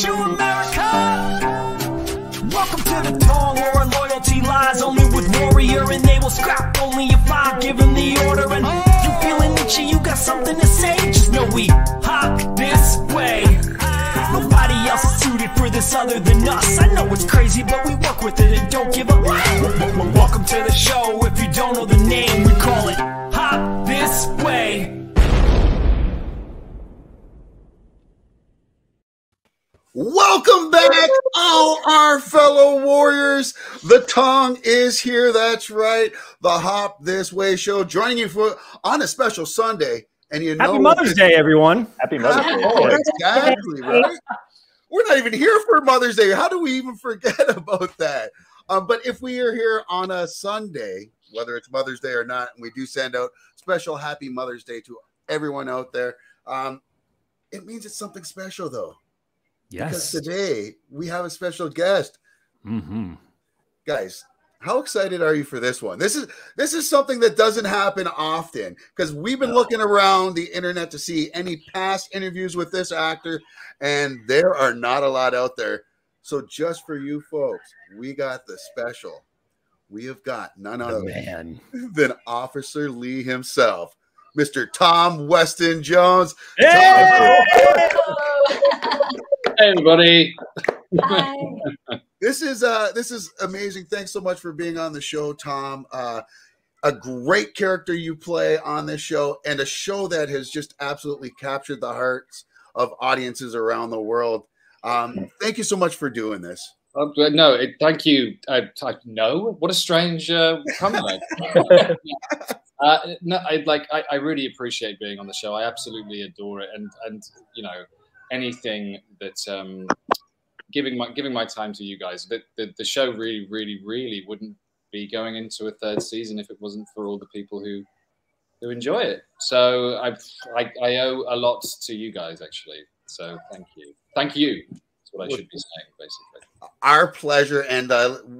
Chu America! Welcome to the Tong, where our loyalty lies only with Warrior, and they will scrap only if I'm given the order. And you feeling itchy, you got something to say? Just know we hop this way. Nobody else is suited for this other than us. I know it's crazy, but we work with it and don't give up. Welcome to the show. If you don't know the name, we call it Hop This Wei. Welcome back, all our fellow warriors. The Tong is here. That's right. The Hop This Wei Show, joining you for on a special Sunday. And you know, happy Mother's Day, everyone. Happy Mother's Day. Oh, exactly, right? We're not even here for Mother's Day. How do we even forget about that? But if we are here on a Sunday, whether it's Mother's Day or not, and we do send out special happy Mother's Day to everyone out there, it means it's something special, though. Yes. Because today we have a special guest. Mm-hmm. Guys, how excited are you for this one? This is something that doesn't happen often, because we've been looking around the internet to see any past interviews with this actor, and there are not a lot out there. So just for you folks, we got the special. We have got none other than Officer Lee himself, Mr. Tom Weston-Jones. Hey! Hey, everybody. Hi. This is amazing. Thanks so much for being on the show, Tom. A great character you play on this show, and a show that has just absolutely captured the hearts of audiences around the world. Thank you so much for doing this. Thank you. What a strange comeback. I really appreciate being on the show. I absolutely adore it, and you know, anything that giving my time to you guys. The show really wouldn't be going into a third season if it wasn't for all the people who enjoy it. So I owe a lot to you guys, actually. So thank you. That's what I should be saying, basically. Our pleasure, and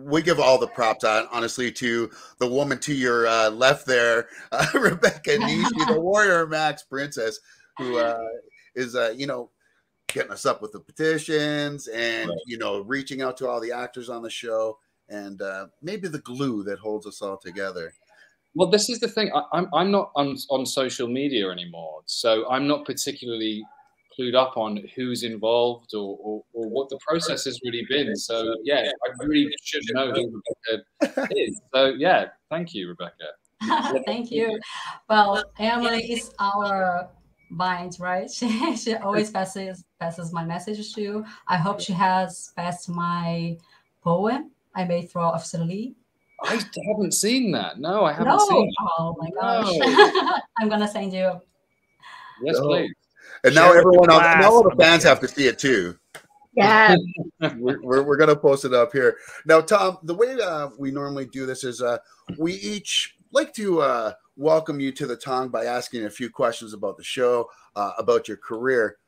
we give all the props honestly to the woman to your left there, Rebecca Nishi, the Warrior Max Princess, who is you know, getting us up with the petitions and, right, you know, reaching out to all the actors on the show, and maybe the glue that holds us all together. Well, this is the thing. I'm not on social media anymore, so I'm not particularly clued up on who's involved or what the process has really been. So, yeah, I really should know who Rebecca is. So, yeah, thank you, Rebecca. Thank you. Well, Emily is our mind, right? She always passes my message to you. I hope she has passed my poem I made for Officer Lee. I haven't seen that. No, I haven't seen that. Oh my gosh. No. I'm gonna send you. Yes, please. And now all the fans have to see it too. Yeah. we're gonna post it up here. Now, Tom, the way we normally do this is we each like to welcome you to the Tong by asking a few questions about the show, about your career.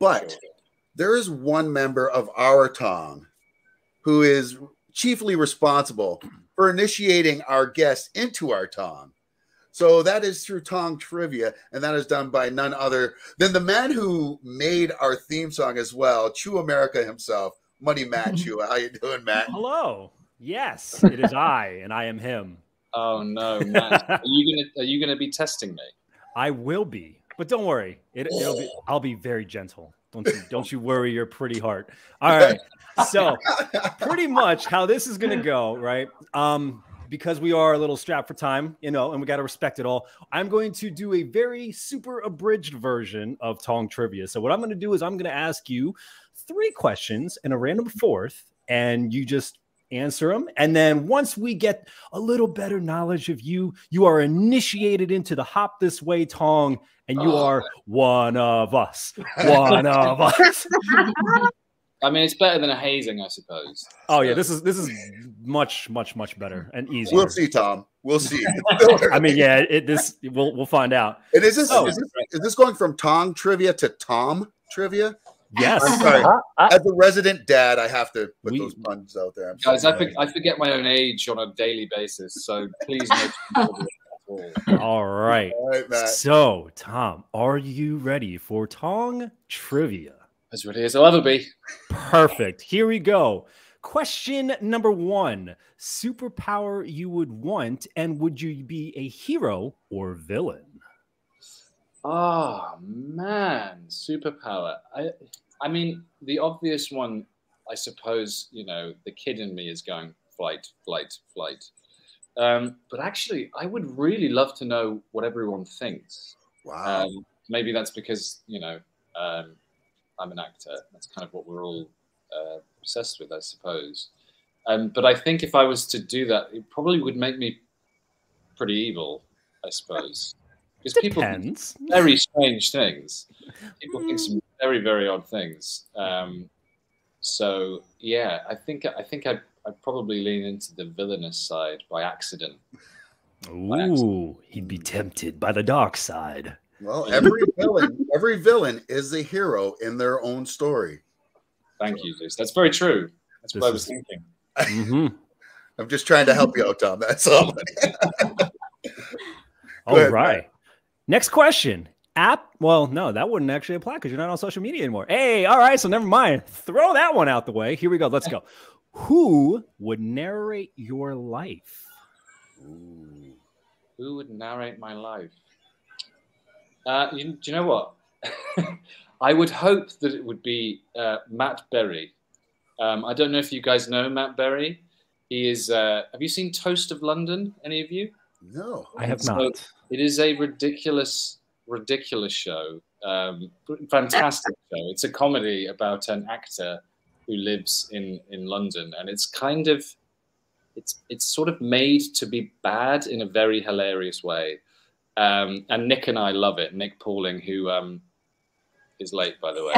But there is one member of our Tong who is chiefly responsible for initiating our guests into our Tong. So that is through Tong trivia, and that is done by none other than the man who made our theme song as well, Chuamerica himself, Money Matt Chua. How you doing, Matt? Hello. Yes, it is I, and I am him. Oh no, Matt! Are you gonna be testing me? I will be, but don't worry. I'll be very gentle. Don't you worry your pretty heart. All right. So pretty much how this is gonna go, right? Because we are a little strapped for time, you know, and we gotta respect it all. I'm going to do a very super abridged version of Tong trivia. So what I'm gonna do is I'm gonna ask you 3 questions and a random 4th, and you just answer them, and then once we get a little better knowledge of you, you are initiated into the Hop This Wei Tong, and you are one of us. One of us. I mean, it's better than a hazing, I suppose. Oh yeah, this is much better and easier. We'll see, Tom. We'll see. I mean, yeah, we'll find out. And is this going from Tong trivia to Tom trivia? Yes. I'm sorry. As a resident dad, I have to put those puns out there. Guys, I forget my own age on a daily basis, so please make sure. All right. All right, Matt. So, Tom, are you ready for Tong trivia? as ready as I'll ever be. Perfect. Here we go. Question number one, superpower you would want, and would you be a hero or villain? Oh, man, superpower. I mean, the obvious one, I suppose, you know, the kid in me is going flight, flight, flight. But actually, I would really love to know what everyone thinks. Wow. Maybe that's because, you know, I'm an actor. That's kind of what we're all obsessed with, I suppose. But I think if I was to do that, it probably would make me pretty evil, I suppose. Because people think very strange things. People think some very, very odd things. So, yeah, I think I'd probably lean into the villainous side by accident. Ooh, he'd be tempted by the dark side. Well, every villain is a hero in their own story. Thank you, Luce. That's very true. That's what I was thinking. Mm-hmm. I'm just trying to help you out, Tom. That's all. All right. Next question. Well, no, that wouldn't actually apply because you're not on social media anymore. Hey, all right. So never mind. Throw that one out the way. Here we go. Let's go. Who would narrate your life? Ooh. Who would narrate my life? Do you know what? I would hope that it would be Matt Berry. I don't know if you guys know Matt Berry. He is. Have you seen Toast of London? Any of you? No, I have not. It is a ridiculous, ridiculous show. Fantastic show. It's a comedy about an actor who lives in London, and it's kind of, it's sort of made to be bad in a very hilarious way. And Nick and I love it. Nick Pauling, who is late, by the way.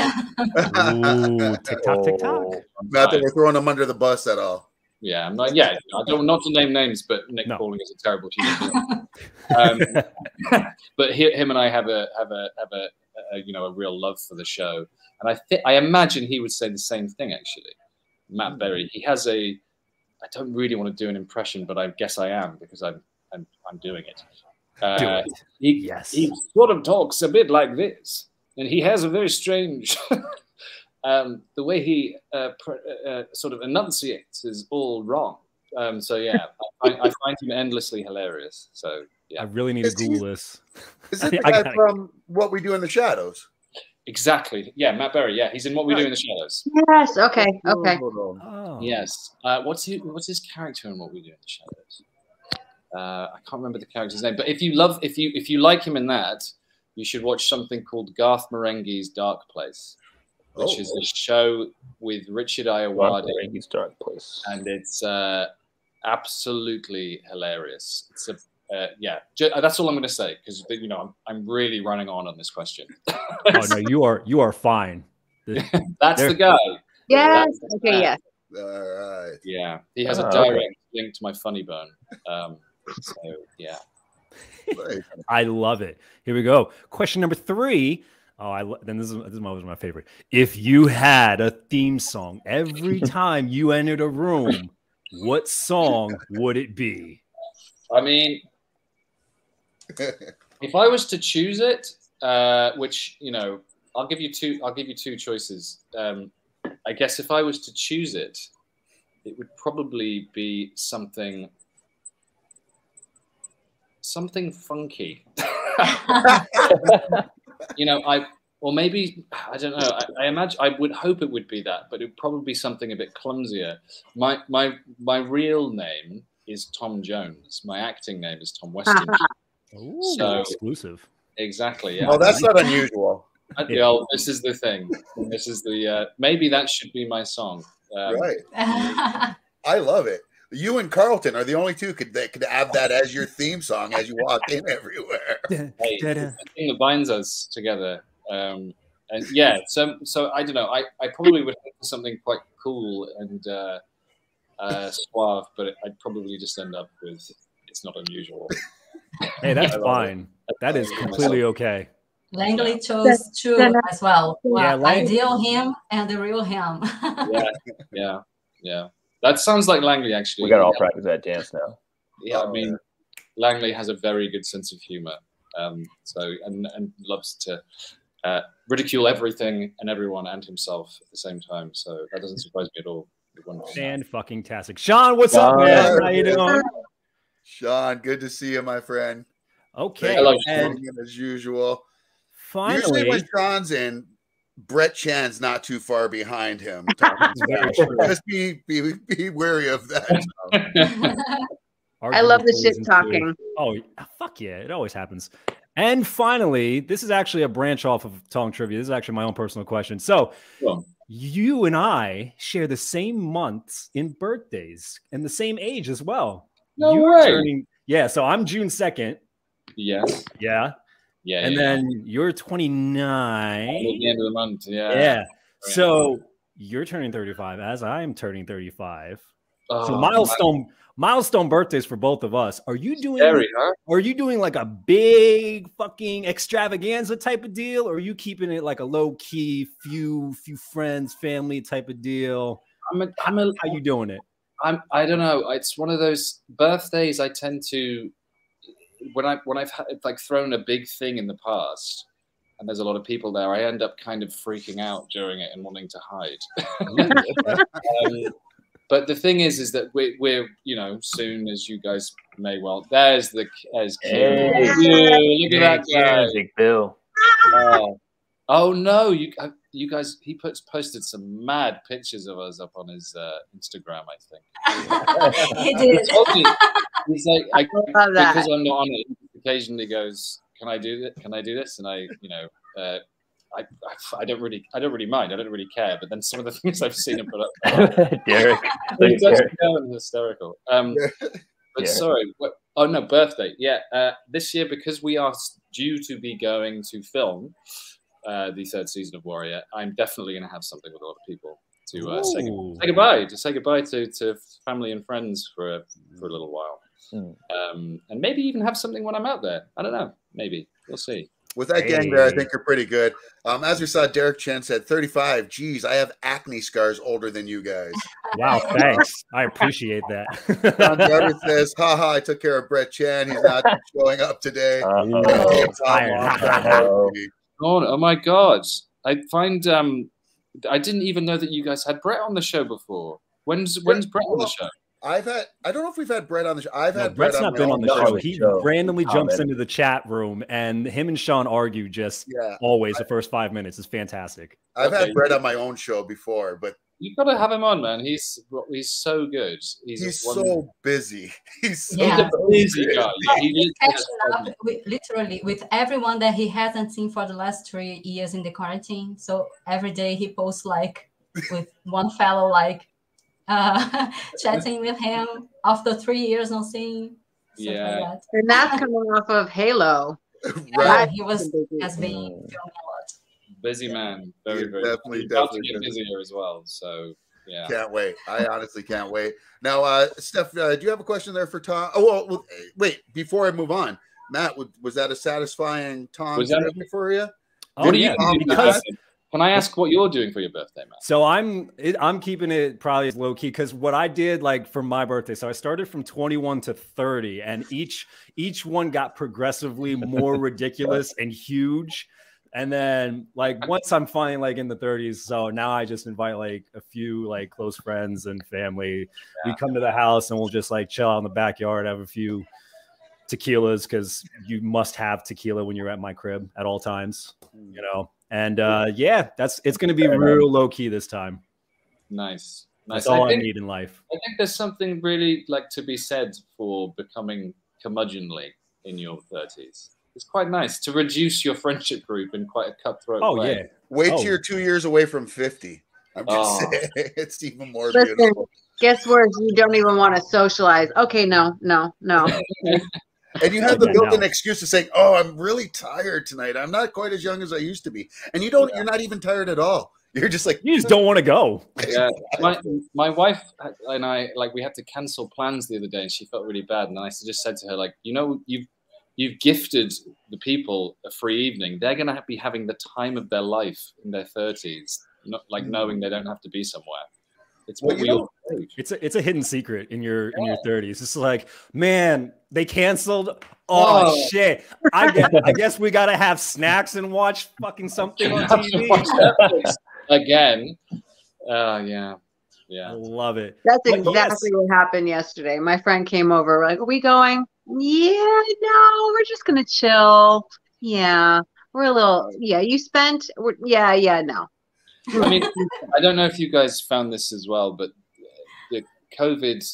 Ooh, TikTok, TikTok. Not that we're throwing him under the bus at all. Yeah, I'm not. Yeah, I don't. Not to name names, but Nick Pauling is a terrible human. But him and I have a you know, a real love for the show, and I imagine he would say the same thing. Actually, Matt Berry. He has a. I don't really want to do an impression, but I guess I am because I'm doing it. He sort of talks a bit like this, and he has a very strange. The way he sort of enunciates is all wrong. So yeah, I find him endlessly hilarious. So yeah, I really need to Google this. Is it the guy from What We Do in the Shadows? Exactly. Yeah, Matt Berry. Yeah, he's in What We Do in the Shadows. Yes. Okay. Okay. Oh. Yes. What's his character in What We Do in the Shadows? I can't remember the character's name. But if you like him in that, you should watch something called Garth Marenghi's Darkplace. Which is a show with Richard Ayoade. It's Darkplace. And it's absolutely hilarious. It's a yeah. That's all I'm going to say because you know I'm really running on this question. Oh no, you are fine. That's the guy. Yes. The okay. Yes. Yeah. All right. Yeah. He has a direct link to my funny bone. So yeah. I love it. Here we go. Question number three. Oh, then this is always my favorite. If you had a theme song every time you entered a room, what song would it be? I mean, if I was to choose it, which you know, I'll give you two choices. I guess if I was to choose it, it would probably be something funky. You know, or maybe I don't know. I imagine I would hope it would be that, but it would probably be something a bit clumsier. My real name is Tom Jones. My acting name is Tom Weston. Ooh, so exclusive. Exactly. Yeah. Well, that's not unusual. Well, this is the thing. This is the maybe that should be my song. Right. I love it. You and Carlton are the only two that could have that as your theme song as you walk in everywhere. Hey, the thing that binds us together. And yeah, so I don't know. I probably would have something quite cool and suave, but I'd probably just end up with It's Not Unusual. Hey, that's fine. That is completely okay. Langley chose two as well. Yeah, ideal him and the real him. Yeah, yeah, yeah. That sounds like Langley, actually. We got to all practice that dance now. Yeah, I mean, Langley has a very good sense of humor, and loves to ridicule everything and everyone and himself at the same time. So that doesn't surprise me at all. And fucking tastic. Sean, what's up, man? How you doing? Sean, good to see you, my friend. Okay. Hello, and as usual. Finally. Usually when Sean's in, Brett Chan's not too far behind him. Just be wary of that. I love the shit talking. Oh, fuck yeah. It always happens. And finally, this is actually a branch off of Tong Trivia. This is actually my own personal question. So you and I share the same months in birthdays and the same age as well. No way. Yeah, so I'm June 2nd. Yes. Yeah. Yeah, and then you're 29. At the end of the month, yeah. Yeah. So you're turning 35, as I am turning 35. Oh, so milestone birthdays for both of us. Are you doing? Scary, huh? Are you doing like a big fucking extravaganza type of deal, or are you keeping it like a low key, few friends, family type of deal? How you doing it? I don't know. It's one of those birthdays I tend to. When I've had, like, thrown a big thing in the past and there's a lot of people there, I end up kind of freaking out during it and wanting to hide. But the thing is that we're you know, soon as you guys may well, there's Kim. Look at that guy. Bill. Oh no, you guys, he posted some mad pictures of us up on his Instagram, I think. He did. He's like, because I'm not on it, occasionally goes, "Can I do this? Can I do this?" And I, you know, I don't really mind. I don't really care. But then some of the things I've seen him put up, Derek, it's hysterical. But yeah. Sorry, what, oh no, birthday. Yeah, this year, because we are due to be going to film the third season of Warrior, I'm definitely going to have something with a lot of people to say goodbye to family and friends for a little while. And maybe even have something when I'm out there. I don't know. Maybe. We'll see. With that gang there, I think you're pretty good. As we saw, Derek Chen said, 35. Geez, I have acne scars older than you guys. Wow, thanks. I appreciate that. John Jarvis says, haha, I took care of Brett Chan. He's not showing up today. Oh, my God. I find I didn't even know that you guys had Brett on the show before. When's Brett on the show? I don't know if we've had Brett on the show. Brett's not been on the show. He randomly jumps into the chat room, and him and Sean argue just always the first 5 minutes. It's fantastic. I've had Brett on my own show before, but you've got to have him on, man. He's so good. He's so busy. He's so busy guy. He's catching up literally with everyone that he hasn't seen for the last 3 years in the quarantine. So every day he posts like with one fellow like. Chatting with him after 3 years not seeing. Yeah, and that's coming off of Halo. Right, he has been filming a lot. Busy man, very definitely busier as well. So yeah, can't wait. I honestly can't wait. Now, Steph, do you have a question there for Tom? Oh, well, wait. Before I move on, Matt, was that a satisfying Tom for you? Oh yeah, can I ask what you're doing for your birthday, Matt? So I'm keeping it probably low key because what I did like for my birthday. So I started from 21 to 30, and each one got progressively more ridiculous and huge. And then like once I'm finally like in the 30s, so now I just invite like a few like close friends and family. Yeah. We come to the house and we'll just like chill out in the backyard, have a few tequilas because you must have tequila when you're at my crib at all times, you know. And yeah, it's going to be real low key this time. Nice, nice. That's all I need in life. I think there's something really like to be said for becoming curmudgeonly in your 30s. It's quite nice to reduce your friendship group in quite a cutthroat way. Yeah. Wait till you're 2 years away from 50. I'm just saying, it's even more beautiful. Guess what? You don't even want to socialize. Okay, no. And you have the built-in excuse to say, "Oh, I'm really tired tonight. I'm not quite as young as I used to be." And you don't. Yeah. You're not even tired at all. You're just like you just don't want to go. Yeah, my wife and I we had to cancel plans the other day, and she felt really bad. And I just said to her, like, you know, you've gifted the people a free evening. They're going to be having the time of their life in their 30s, not knowing they don't have to be somewhere. It's what we all do. It's a hidden secret in your in your 30s. It's like, man, they canceled. Oh, shit. I guess we got to have snacks and watch fucking something on TV. Again. Yeah. Yeah. I love it. That's exactly what happened yesterday. My friend came over. We're like, are we going? Yeah, no, we're just going to chill. Yeah. We're a little, yeah, you spent, yeah, yeah, no. I mean, I don't know if you guys found this as well, but the COVID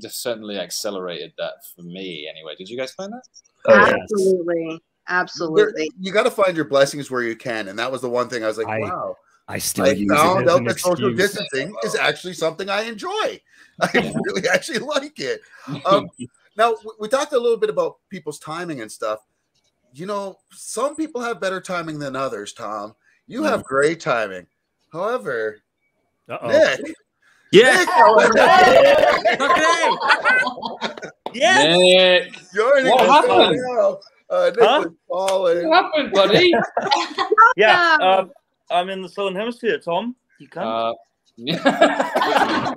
just certainly accelerated that for me anyway. Did you guys find that? Absolutely. Oh, yes. Absolutely. You got to find your blessings where you can. And that was the one thing I was like, wow. I still use it as an excuse. Social distancing is actually something I enjoy. I really actually like it. Now, we talked a little bit about people's timing and stuff. You know, some people have better timing than others, Tom. You have great timing. However, Nick. Yeah. Nick, Nick. You're what happened? Nick was falling. What happened, buddy? Yeah. I'm in the Southern Hemisphere, Tom. You can't. I'm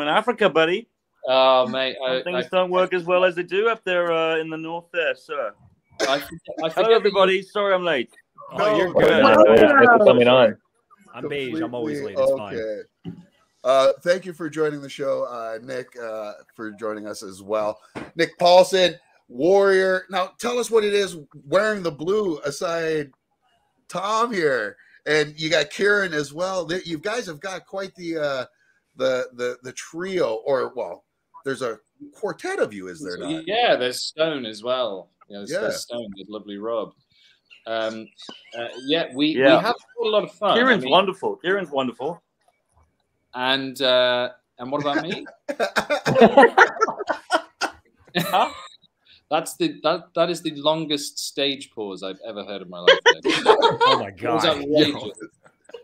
in Africa, buddy. Oh, mate. Things don't work as well as they do up there in the north there, sir. Hello, everybody. Sorry I'm late. Oh, no, you're good. I'm beige. I'm always late. It's fine. Thank you for joining the show, Nick, for joining us as well. Nick Paulson, Warrior. Now, tell us what it is wearing the blue aside Tom here, and you got Kieran as well. You guys have got quite the trio, or well, there's a quartet of you, is there not? Yeah, there's Stone as well. You know, there's Stone, there's lovely Rob. We have a lot of fun. Kieran's wonderful. Kieran's wonderful. And what about me? Huh? That is the longest stage pause I've ever heard in my life. Oh my god!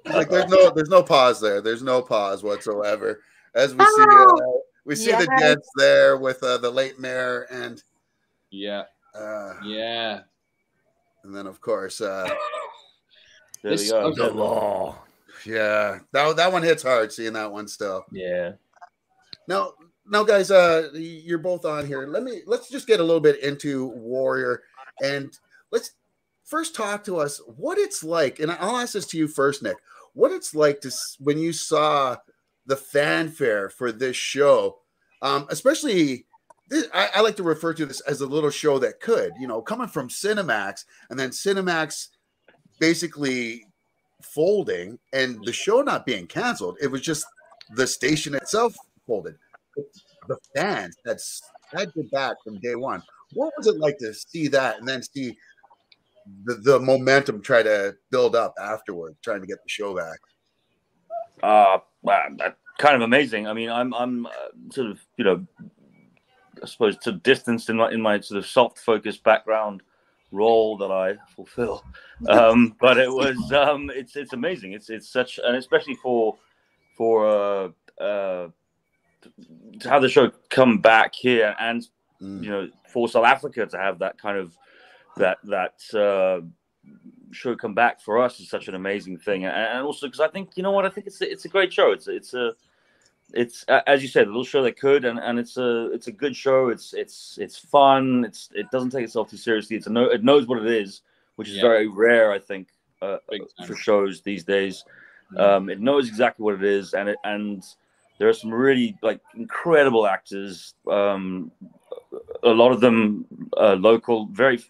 Like there's no pause there. There's no pause whatsoever. As we see the Jets there with the late mayor and and then of course there we go. The law. Yeah, that one hits hard. Seeing that one still. Yeah. Now, guys, you're both on here. Let's just get a little bit into Warrior, and let's first talk to us what it's like. And I'll ask this to you first, Nick. What it's like when you saw the fanfare for this show, especially this, I like to refer to this as a little show that could, you know, coming from Cinemax, and then Cinemax basically folding, and the show not being canceled. It was just the station itself folded. The fans that did that from day one. What was it like to see that and then see the momentum try to build up afterward, trying to get the show back? Kind of amazing. I mean, I'm sort of, you know, I suppose to distance in my sort of soft focus background role that I fulfill. But it was it's amazing. It's such, and especially to have the show come back here, and you know, for South Africa to have that kind of that show come back for us is such an amazing thing, and also because I think, you know what, I think it's a great show. It's as you said, a little show that could, and it's a good show. It's fun. It doesn't take itself too seriously. It knows what it is, which is very rare, I think, for shows these days. It knows exactly what it is, and there are some really incredible actors. A lot of them local, very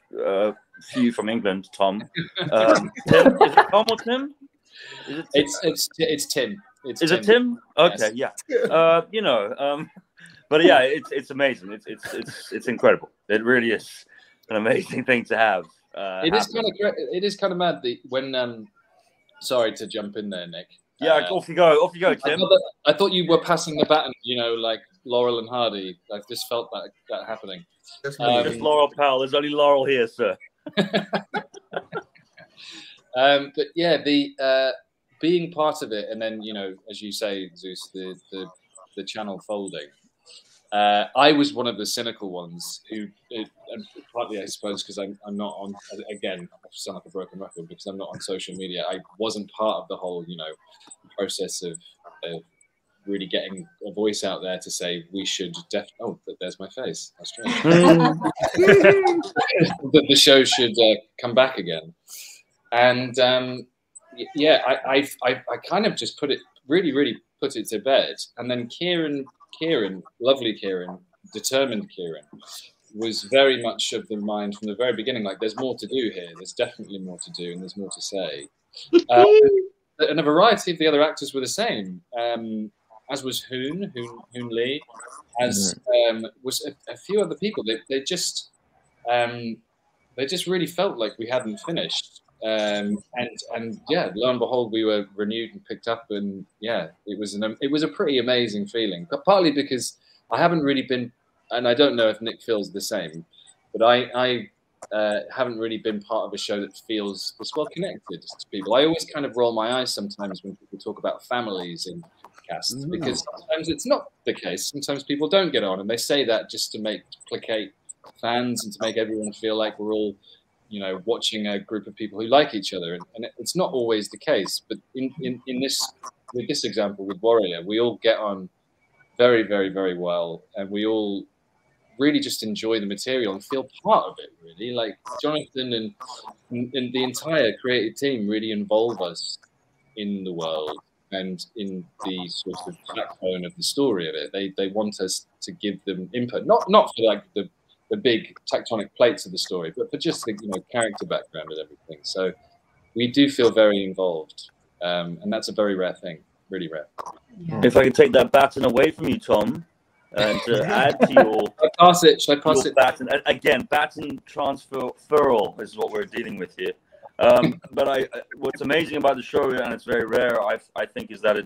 few from England. Tom, Tim, is it Tom or Tim? Is it Tim? It's Tim. Is it Tim? Okay, yes. Yeah. You know, but yeah, it's amazing. It's incredible. It really is an amazing thing to have. It is kind of mad that when. Sorry to jump in there, Nick. Yeah, off you go. Off you go, Tim. I thought you were passing the baton, you know, like Laurel and Hardy. I just felt that happening. Just Laurel, pal. There's only Laurel here, sir. But yeah, the being part of it, and then, you know, as you say, Zeus, the channel folding. I was one of the cynical ones who and partly, I suppose, because I'm not on, again, I sound like a broken record because I'm not on social media. I wasn't part of the whole, you know, process of of really getting a voice out there to say we should there's my face. That's strange. That the show should come back again. And yeah, I kind of just put it really put it to bed. And then Kieran, lovely Kieran, determined Kieran, was very much of the mind from the very beginning, like, there's more to do here. There's definitely more to do, and there's more to say. And a variety of the other actors were the same, as was Hoon Lee, as was a few other people. They just really felt like we hadn't finished. And yeah, lo and behold, we were renewed and picked up, and yeah, it was a pretty amazing feeling. But partly because I haven't really been, and I don't know if Nick feels the same, but I haven't really been part of a show that feels as well connected to people. I always kind of roll my eyes sometimes when people talk about families in casts, because sometimes it's not the case. Sometimes people don't get on, and they say that just to placate fans and to make everyone feel like we're all, you know, watching a group of people who like each other. And it's not always the case. But with this example, with Warrior, we all get on very, very, very well, and we all really just enjoy the material and feel part of it, really. Like, Jonathan and the entire creative team really involve us in the world and in the sort of backbone of the story of it. They want us to give them input, not for like the big tectonic plates of the story, but for just the, you know, character background and everything. So we do feel very involved, and that's a very rare thing, really rare. Yeah. If I could take that baton away from you, Tom, and to add to your Should I pass it? Baton. Again, baton transferal is what we're dealing with here. But what's amazing about the show, and it's very rare, I think, is that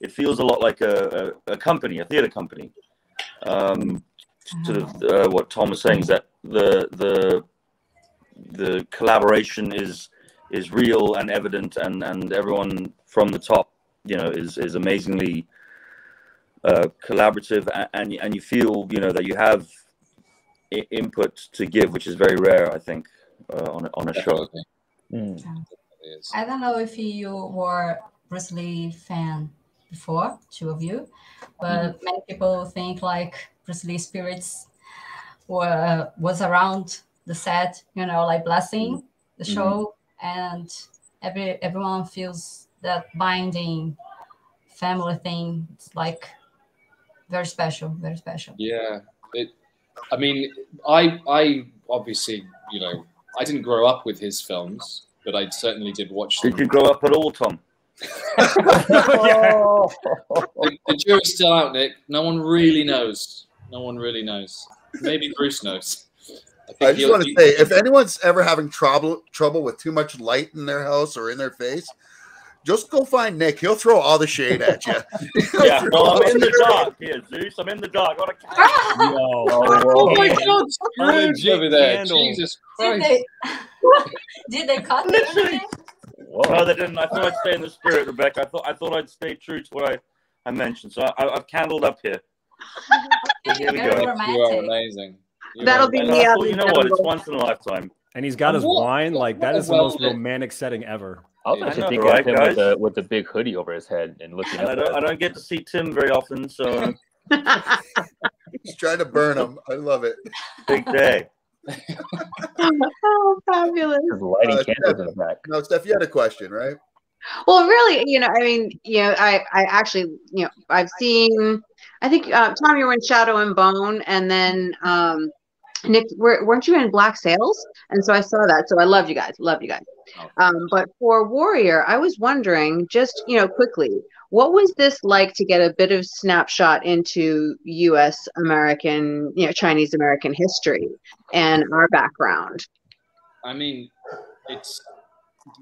it feels a lot like a company, a theatre company. What Tom was saying is that the collaboration is real and evident, and everyone from the top, you know, is amazingly collaborative, and you feel, you know, that you have input to give, which is very rare, I think, on a show. Mm. I don't know if you were Bruce Lee fan before, two of you, but many people think like Bruce Lee spirits was around the set, you know, like blessing the show, and everyone feels that binding family thing. It's like very special, very special. Yeah. I mean, I obviously, you know, I didn't grow up with his films, but I certainly did watch them. Did you grow up at all, Tom? The jury's still out, Nick. No one really knows. No one really knows. Maybe Bruce knows. I just want to say, if anyone's ever having trouble with too much light in their house or in their face, just go find Nick. He'll throw all the shade at you. Yeah, well, I'm in the dark here, Zeus. I'm in the dark. What a oh my God! Scrooge over there. Candle. Jesus Christ! Did they cut literally? No, they didn't. I thought I'd stay in the spirit, Rebecca. I thought I'd stay true to what I mentioned. So I've candled up here. So here we go. You are amazing. That'll be me. You know what? It's once in a lifetime. And he's got his wine. Like, that is the most romantic setting ever. I'll actually think of him with the big hoodie over his head and looking up. I don't get to see Tim very often, so he's trying to burn him. I love it. Big day. Oh, fabulous. Lighting candles in the back. No, Steph, you had a question, right? Well, really, you know, I mean, you know, I actually, you know, I've seen, I think, Tom, you were in Shadow and Bone, and then Nick, weren't you in Black Sails? And so I saw that. So I love you guys. Love you guys. But for Warrior, I was wondering, just, you know, quickly, what was this like to get a bit of snapshot into U.S. American, you know, Chinese American history and our background? I mean, it's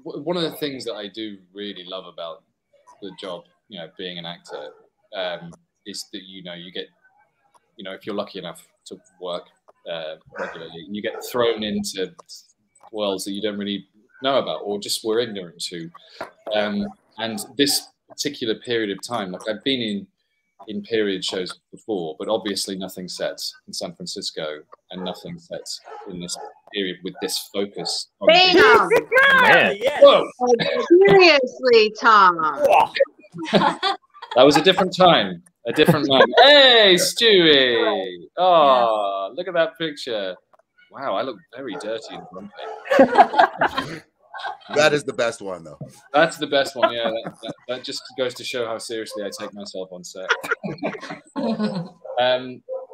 one of the things that I do really love about the job, you know, being an actor, is that, you know, you get, you know, if you're lucky enough to work regularly, and you get thrown into worlds that you don't really know about or just were ignorant to, and this particular period of time, like, I've been in period shows before, but obviously nothing set in San Francisco and nothing set in this period with this focus on Yes. Seriously, Tom. That was a different time. A different time. Hey, Stewie. Oh, look at that picture. Wow, I look very dirty and grumpy. That is the best one, though. That's the best one, yeah. That just goes to show how seriously I take myself on set.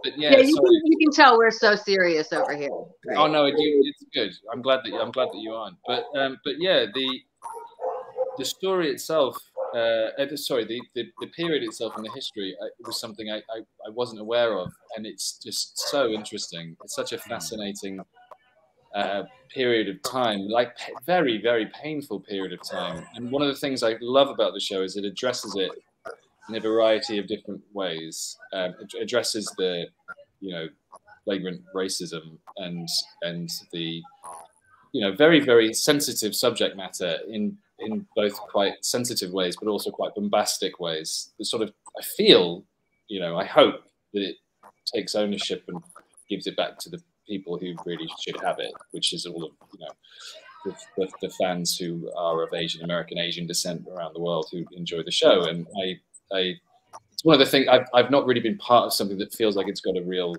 But yeah, you can tell we're so serious over here. Right? Oh no, it's good. I'm glad that you aren't. But yeah, the story itself, sorry, the period itself and the history was something I wasn't aware of, and it's just so interesting. It's such a fascinating period of time, like very, very painful period of time. And one of the things I love about the show is it addresses it in a variety of different ways. It addresses the, you know, flagrant racism and the, you know, very, very sensitive subject matter in both quite sensitive ways, but also quite bombastic ways. It sort of, I feel, you know, I hope that it takes ownership and gives it back to the people who really should have it, which is all of, you know, the fans who are of Asian American, Asian descent around the world who enjoy the show. And it's one of the things, I've not really been part of something that feels like it's got a real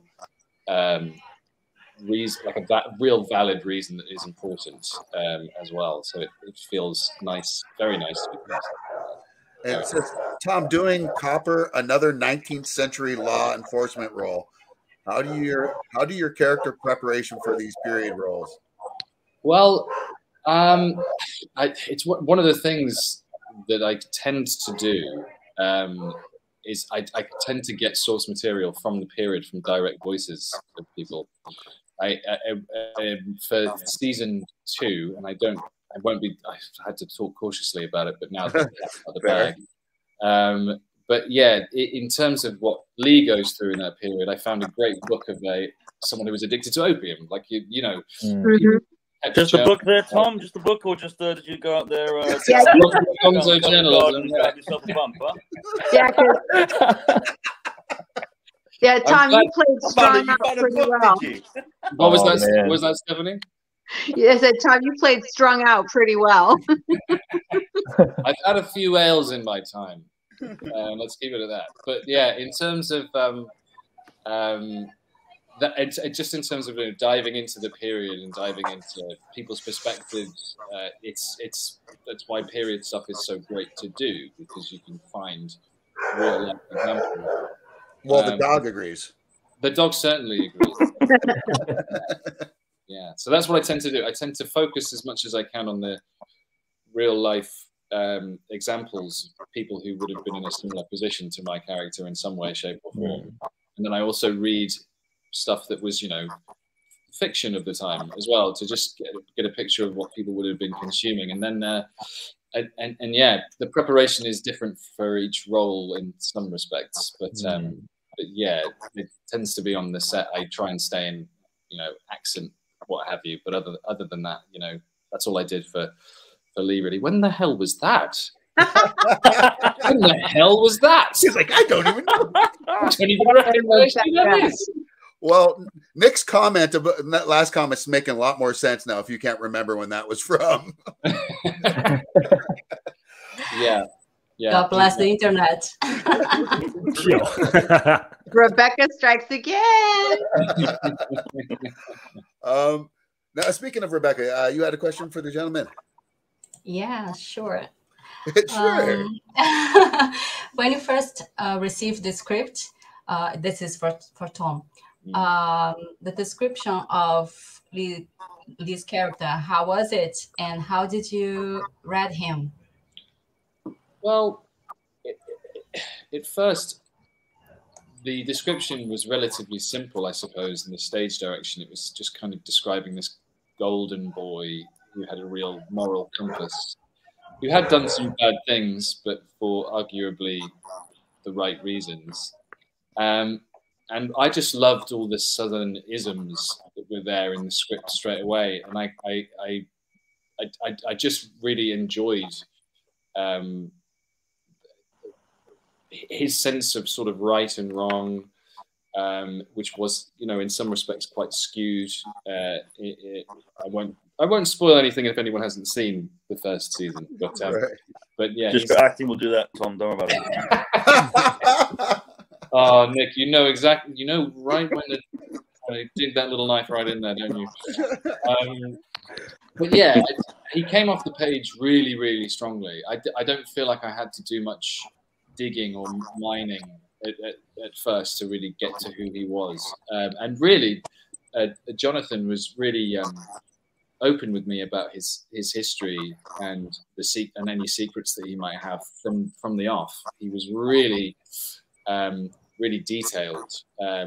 reason, like a real valid reason that is important as well. So it feels nice, very nice to be part of. And so, Tom, doing Copper, another 19th century law enforcement role. How do your character preparation for these period roles? Well, it's one of the things that I tend to do is I tend to get source material from the period, from direct voices of people. I for season 2, and I had to talk cautiously about it, but now it's out of the bag. But yeah, in terms of what Lee goes through in that period, I found a great book of someone who was addicted to opium. Like, you know. Mm-hmm. Just a book there, Tom? Just a book, or just did you go out there? Yeah. Journalism. Yeah, yeah, Tom, you played Strong Out pretty well. What was that? Man. Was that Stephanie? Yeah, I said, Tom, you played Strung Out pretty well. I've had a few ales in my time. Let's keep it at that. But yeah, in terms of that, just in terms of, you know, diving into the period and diving into people's perspectives, that's why period stuff is so great to do, because you can find real life examples. Well, the dog agrees. The dog certainly agrees. Yeah, so that's what I tend to do. I tend to focus as much as I can on the real life examples of people who would have been in a similar position to my character in some way, shape, or form. And then I also read stuff that was, you know, fiction of the time as well, to just get a picture of what people would have been consuming. And then, and yeah, the preparation is different for each role in some respects, but yeah, it tends to be on the set. I try and stay in, you know, accent, what have you. But other than that, you know, that's all I did for. Lee, really. When the hell was that? When the hell was that? He's like, I don't even know. Well, Nick's comment about that last comment's making a lot more sense now. If you can't remember when that was from, yeah, yeah. God bless the internet. Rebecca strikes again. Now, speaking of Rebecca, you had a question for the gentleman. Yeah, sure. Sure. When you first received the script, this is for Tom, the description of Lee's character, how was it, and how did you read him? Well, at first, the description was relatively simple, I suppose, in the stage direction. It was just kind of describing this golden boy who had a real moral compass, who had done some bad things, but for arguably the right reasons. And I just loved all the Southern isms that were there in the script straight away. And I just really enjoyed his sense of sort of right and wrong, which was, you know, in some respects quite skewed. I won't I won't spoil anything if anyone hasn't seen the first season. But, but yeah, just acting will do that, Tom. Don't worry about it. Oh, Nick, you know exactly. You know right when I dig that little knife right in there, don't you? But yeah, he came off the page really, really strongly. I don't feel like I had to do much digging or mining at first to really get to who he was. And really, Jonathan was really open with me about his history and any secrets that he might have from the off. He was really really detailed,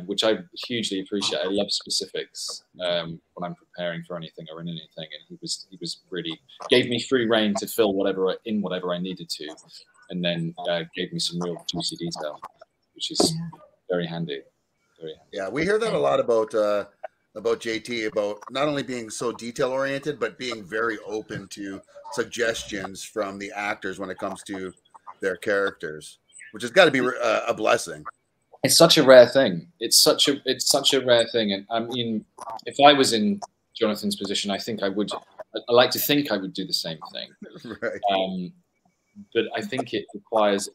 which I hugely appreciate. I love specifics when I'm preparing for anything or in anything, and he was really gave me free rein to fill whatever I needed to, and then gave me some real juicy detail, which is very handy. Yeah, we hear that a lot about JT, about not only being so detail oriented, but being very open to suggestions from the actors when it comes to their characters, which has got to be a blessing. It's such a rare thing. It's such a rare thing. And I mean, if I was in Jonathan's position, I think I like to think I would do the same thing. Right. But I think it requires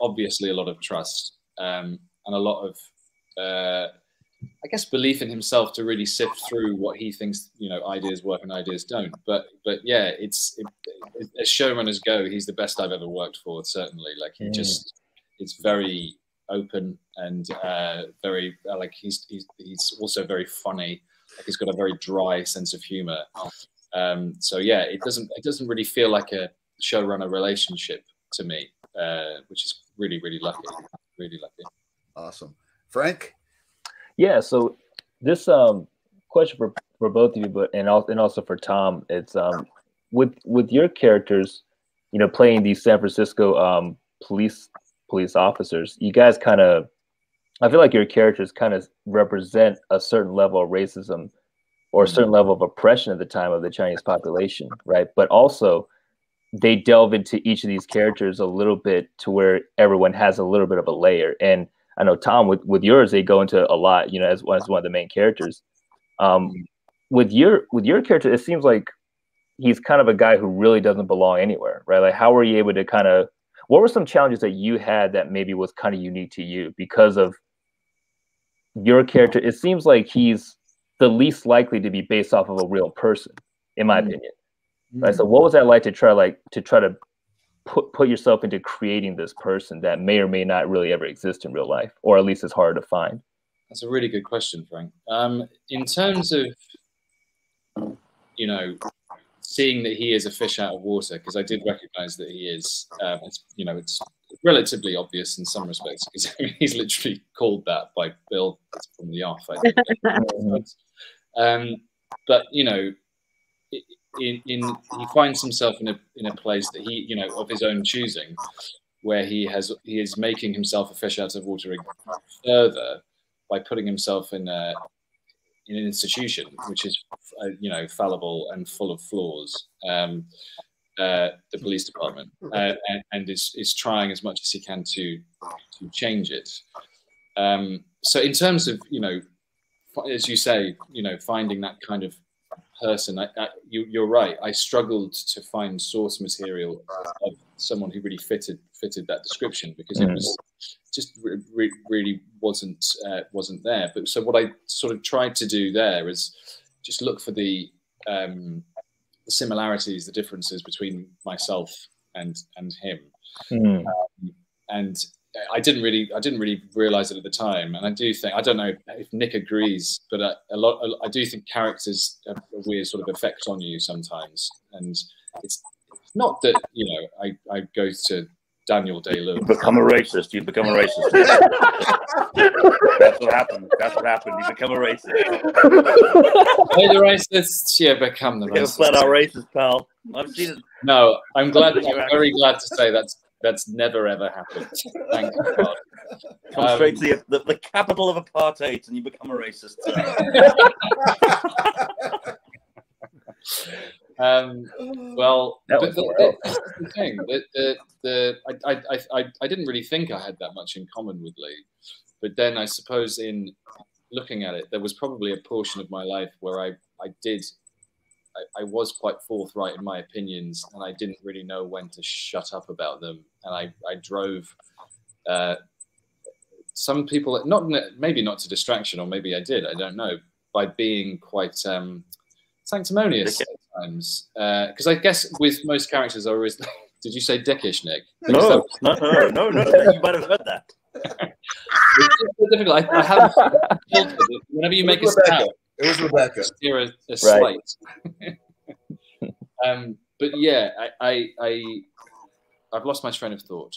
obviously a lot of trust, and a lot of, I guess, belief in himself to really sift through what he thinks, you know, ideas work and ideas don't. But yeah, as showrunners go, he's the best I've ever worked for, certainly. Like, he just, it's very open and very, like, he's also very funny. Like, he's got a very dry sense of humor. So yeah, it doesn't really feel like a showrunner relationship to me, which is really, really lucky, really lucky. Awesome. Frank? Yeah, so this question for both of you, but and also for Tom, it's with your characters, you know, playing these San Francisco police officers, you guys kind of, I feel like your characters kind of represent a certain level of racism or a certain level of oppression at the time of the Chinese population, right? But also, they delve into each of these characters a little bit to where everyone has a little bit of a layer. And I know, Tom, with yours, they go into a lot, you know, as one of the main characters. With your character, it seems like he's kind of a guy who really doesn't belong anywhere, right? Like, how were you able to kind of, what were some challenges that you had that maybe was kind of unique to you because of your character? It seems like he's the least likely to be based off of a real person, in my opinion. Right? So what was that like to try to put yourself into creating this person that may or may not really ever exist in real life, or at least it's hard to find? That's a really good question, Frank. In terms of, you know, seeing that he is a fish out of water, because I did recognize that he is, you know, it's relatively obvious in some respects, because I mean, he's literally called that by Bill from the off, I think. But, you know, he finds himself in a place that he, you know, of his own choosing, where he is making himself a fish out of water further by putting himself in an institution which is, you know, fallible and full of flaws, the police department, and is trying as much as he can to change it. So in terms of, you know, as you say, you know, finding that kind of person, you're right. I struggled to find source material of someone who really fitted that description, because it was just really wasn't there. But so what I sort of tried to do there is just look for the similarities, the differences between myself and him. And I didn't really realize it at the time, and I do think, I don't know if Nick agrees, but I do think characters have a weird sort of effect on you sometimes, and it's not that, you know, I go to Daniel Day-Lewis. You become a racist. That's what happened. You become a racist. Hey, the racists, yeah, become the racist. You're flat out racist, pal. No, I'm glad. I'm very glad to say that's never ever happened. Thank God. Come straight to the capital of apartheid, and you become a racist. Well, but the thing I didn't really think I had that much in common with Lee, but then I suppose in looking at it, there was probably a portion of my life where I did I was quite forthright in my opinions, and I didn't really know when to shut up about them. And I drove some people, maybe not to distraction, or maybe I did, I don't know, by being quite sanctimonious sometimes. Because I guess with most characters, I always... Did you say dickish, Nick? No, no, you might have heard that. It's so difficult. I haven't filtered it. Whenever you make a sound, it was Rebecca. You're a slight. But yeah, I've lost my train of thought.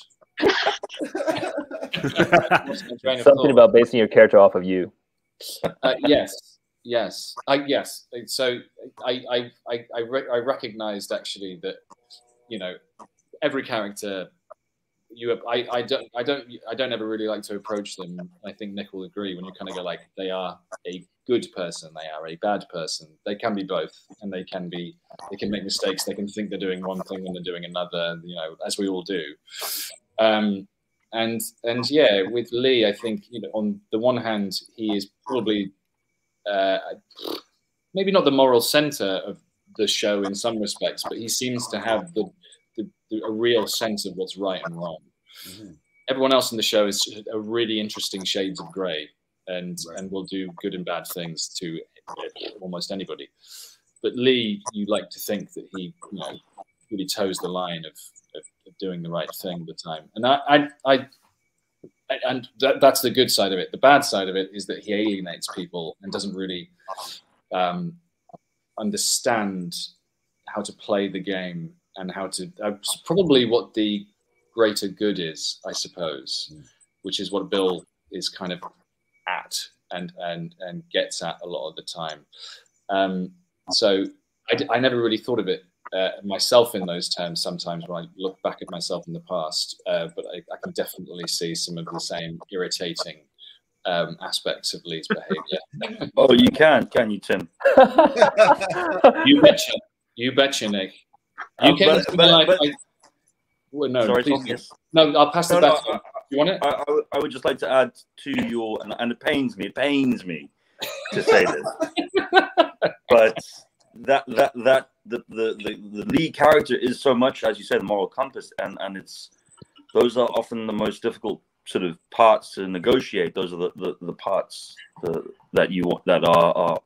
Something about basing your character off of you. Yes. So I recognized actually that, you know, every character. I don't ever really like to approach them. I think Nick will agree when you kind of go like, they are a good person, they are a bad person. They can be both, and they can make mistakes. They can think they're doing one thing when they're doing another. You know, as we all do. And yeah, with Lee, I think, you know, on the one hand, he is probably maybe not the moral center of the show in some respects, but he seems to have a real sense of what's right and wrong. Mm-hmm. Everyone else in the show is a really interesting shades of grey, and will do good and bad things to almost anybody. But Lee, you like to think that he, you know, really toes the line of doing the right thing all the time. And that's the good side of it. The bad side of it is that he alienates people and doesn't really understand how to play the game. And how to probably what the greater good is, I suppose, which is what Bill is kind of at and gets at a lot of the time. So I never really thought of it myself in those terms. Sometimes when I look back at myself in the past, but I can definitely see some of the same irritating aspects of Lee's behaviour. Oh, you can you, Tim? You betcha, Nick. You came into my life. Well, no, sorry, please, no, I'll pass it back to you. You want it? I would just like to add to your, and it pains me to say this, but the Lee character is so much, as you say, the moral compass, and it's, those are often the most difficult sort of parts to negotiate. Those are the parts that are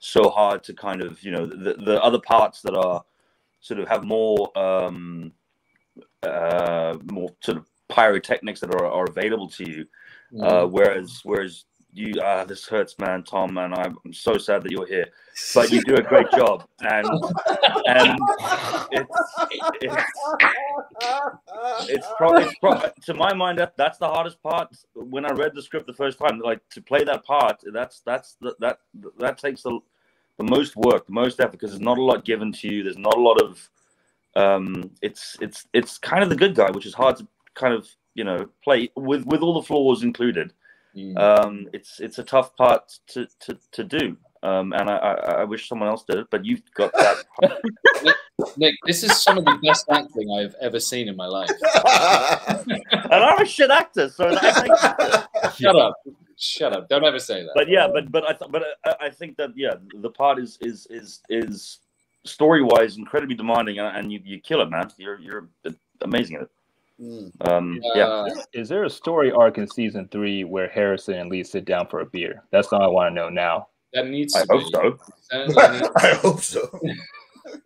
so hard to kind of, you know, the other parts that are sort of have more more sort of pyrotechnics that are available to you. Whereas you, this hurts, man, Tom, and I'm so sad that you're here, but you do a great job, and it's to my mind that's the hardest part. When I read the script the first time, like, to play that part, that takes the most work, the most effort, because there's not a lot given to you. There's not a lot of, it's kind of the good guy, which is hard to kind of, you know, play with all the flaws included. Mm. It's a tough part to do. And I wish someone else did it, but you've got that. Nick, this is some of the best acting I've ever seen in my life. And I'm a shit actor, so that makes... Shut up! Don't ever say that. But yeah, but I think that, yeah, the part is story wise incredibly demanding, and you kill it, man. You're amazing at it. Mm. Yeah. Is there a story arc in season 3 where Harrison and Lee sit down for a beer? That's all I want to know now. That needs. I hope so. I hope so.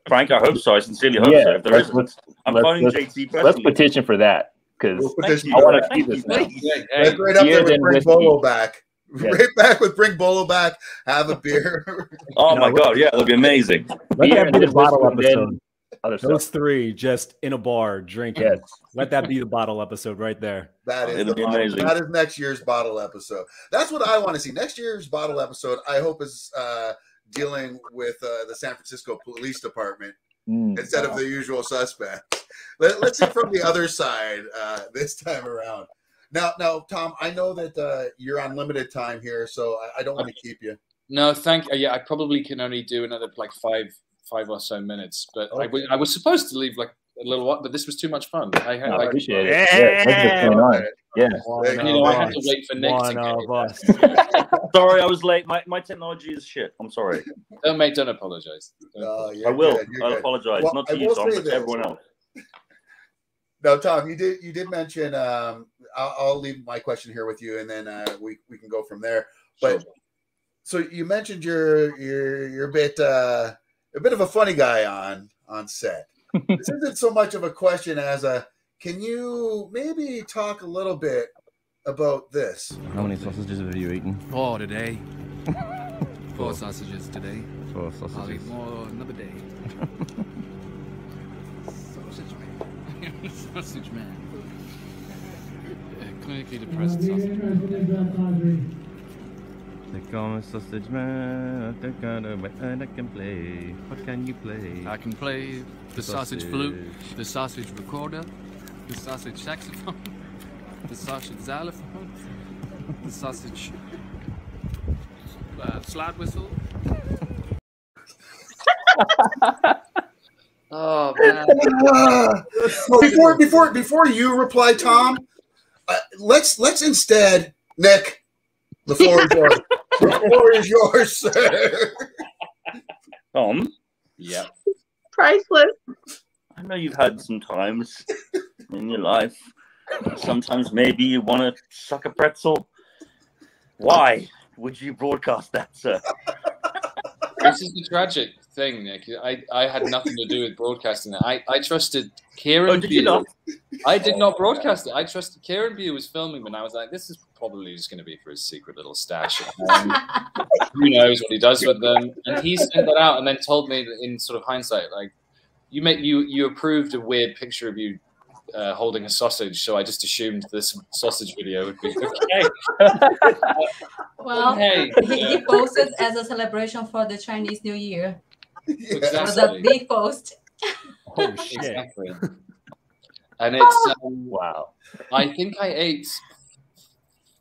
Frank, I hope so. I sincerely hope so. If there isn't, I'm phoning JT. Let's petition for that. Because I want to see this now. Hey, right up there with Bring Bolo Back. Yes. Right back with Bring Bolo Back. Have a beer. Oh, no, my God. Yeah, it'll be amazing. Let that be the bottle episode. Those three just in a bar drinking. Yes. Let that be the bottle episode right there. That is, it'll be amazing. That is next year's bottle episode. That's what I want to see. Next year's bottle episode, I hope, is dealing with the San Francisco Police Department instead of the usual suspect. Let's see from the other side this time around. Now, Tom, I know that you're on limited time here, so I don't want to keep you. No, thank you. Yeah, I probably can only do another like five or so minutes, but okay. I was supposed to leave like a little while, but this was too much fun. I appreciate it. Yeah. And, you know, I had to wait for Nick to get it. Sorry, I was late. My technology is shit. I'm sorry. No, mate, don't apologize. I will. I'll apologize. Well, not to you, Tom, but to everyone else. No, Tom, you did mention. I'll leave my question here with you, and then we can go from there. But sure. So you mentioned you're a bit of a funny guy on set. This isn't so much of a question as a. Can you maybe talk a little bit about this? How many sausages have you eaten? 4 today. 4 sausages today. 4 sausages. I'll eat more another day. Sausage man. Clinically depressed sausage man. They call me sausage man. I can play. What can you play? I can play the sausage flute, the sausage recorder, the sausage saxophone, the sausage xylophone, the sausage slide whistle. Oh man! Well, before you reply, Tom, let's instead, Nick, the floor is yours. The floor is yours, sir. Tom. Yeah. Priceless. I know you've had some times in your life. Sometimes maybe you want to suck a pretzel. Why would you broadcast that, sir? This is the tragic thing, Nick. I had nothing to do with broadcasting that. I trusted Kieran. Oh, did you not? I did not broadcast it. I trusted Kieran Beale was filming, and I was like, this is probably just going to be for his secret little stash. Who knows what he does with them? And he sent that out, and then told me that in sort of hindsight, like, you approved a weird picture of you holding a sausage, so I just assumed this sausage video would be okay. Well, okay. He posted as a celebration for the Chinese New Year. Yeah. Exactly. It was a big post. Oh, shit. Exactly. And it's wow. I think I ate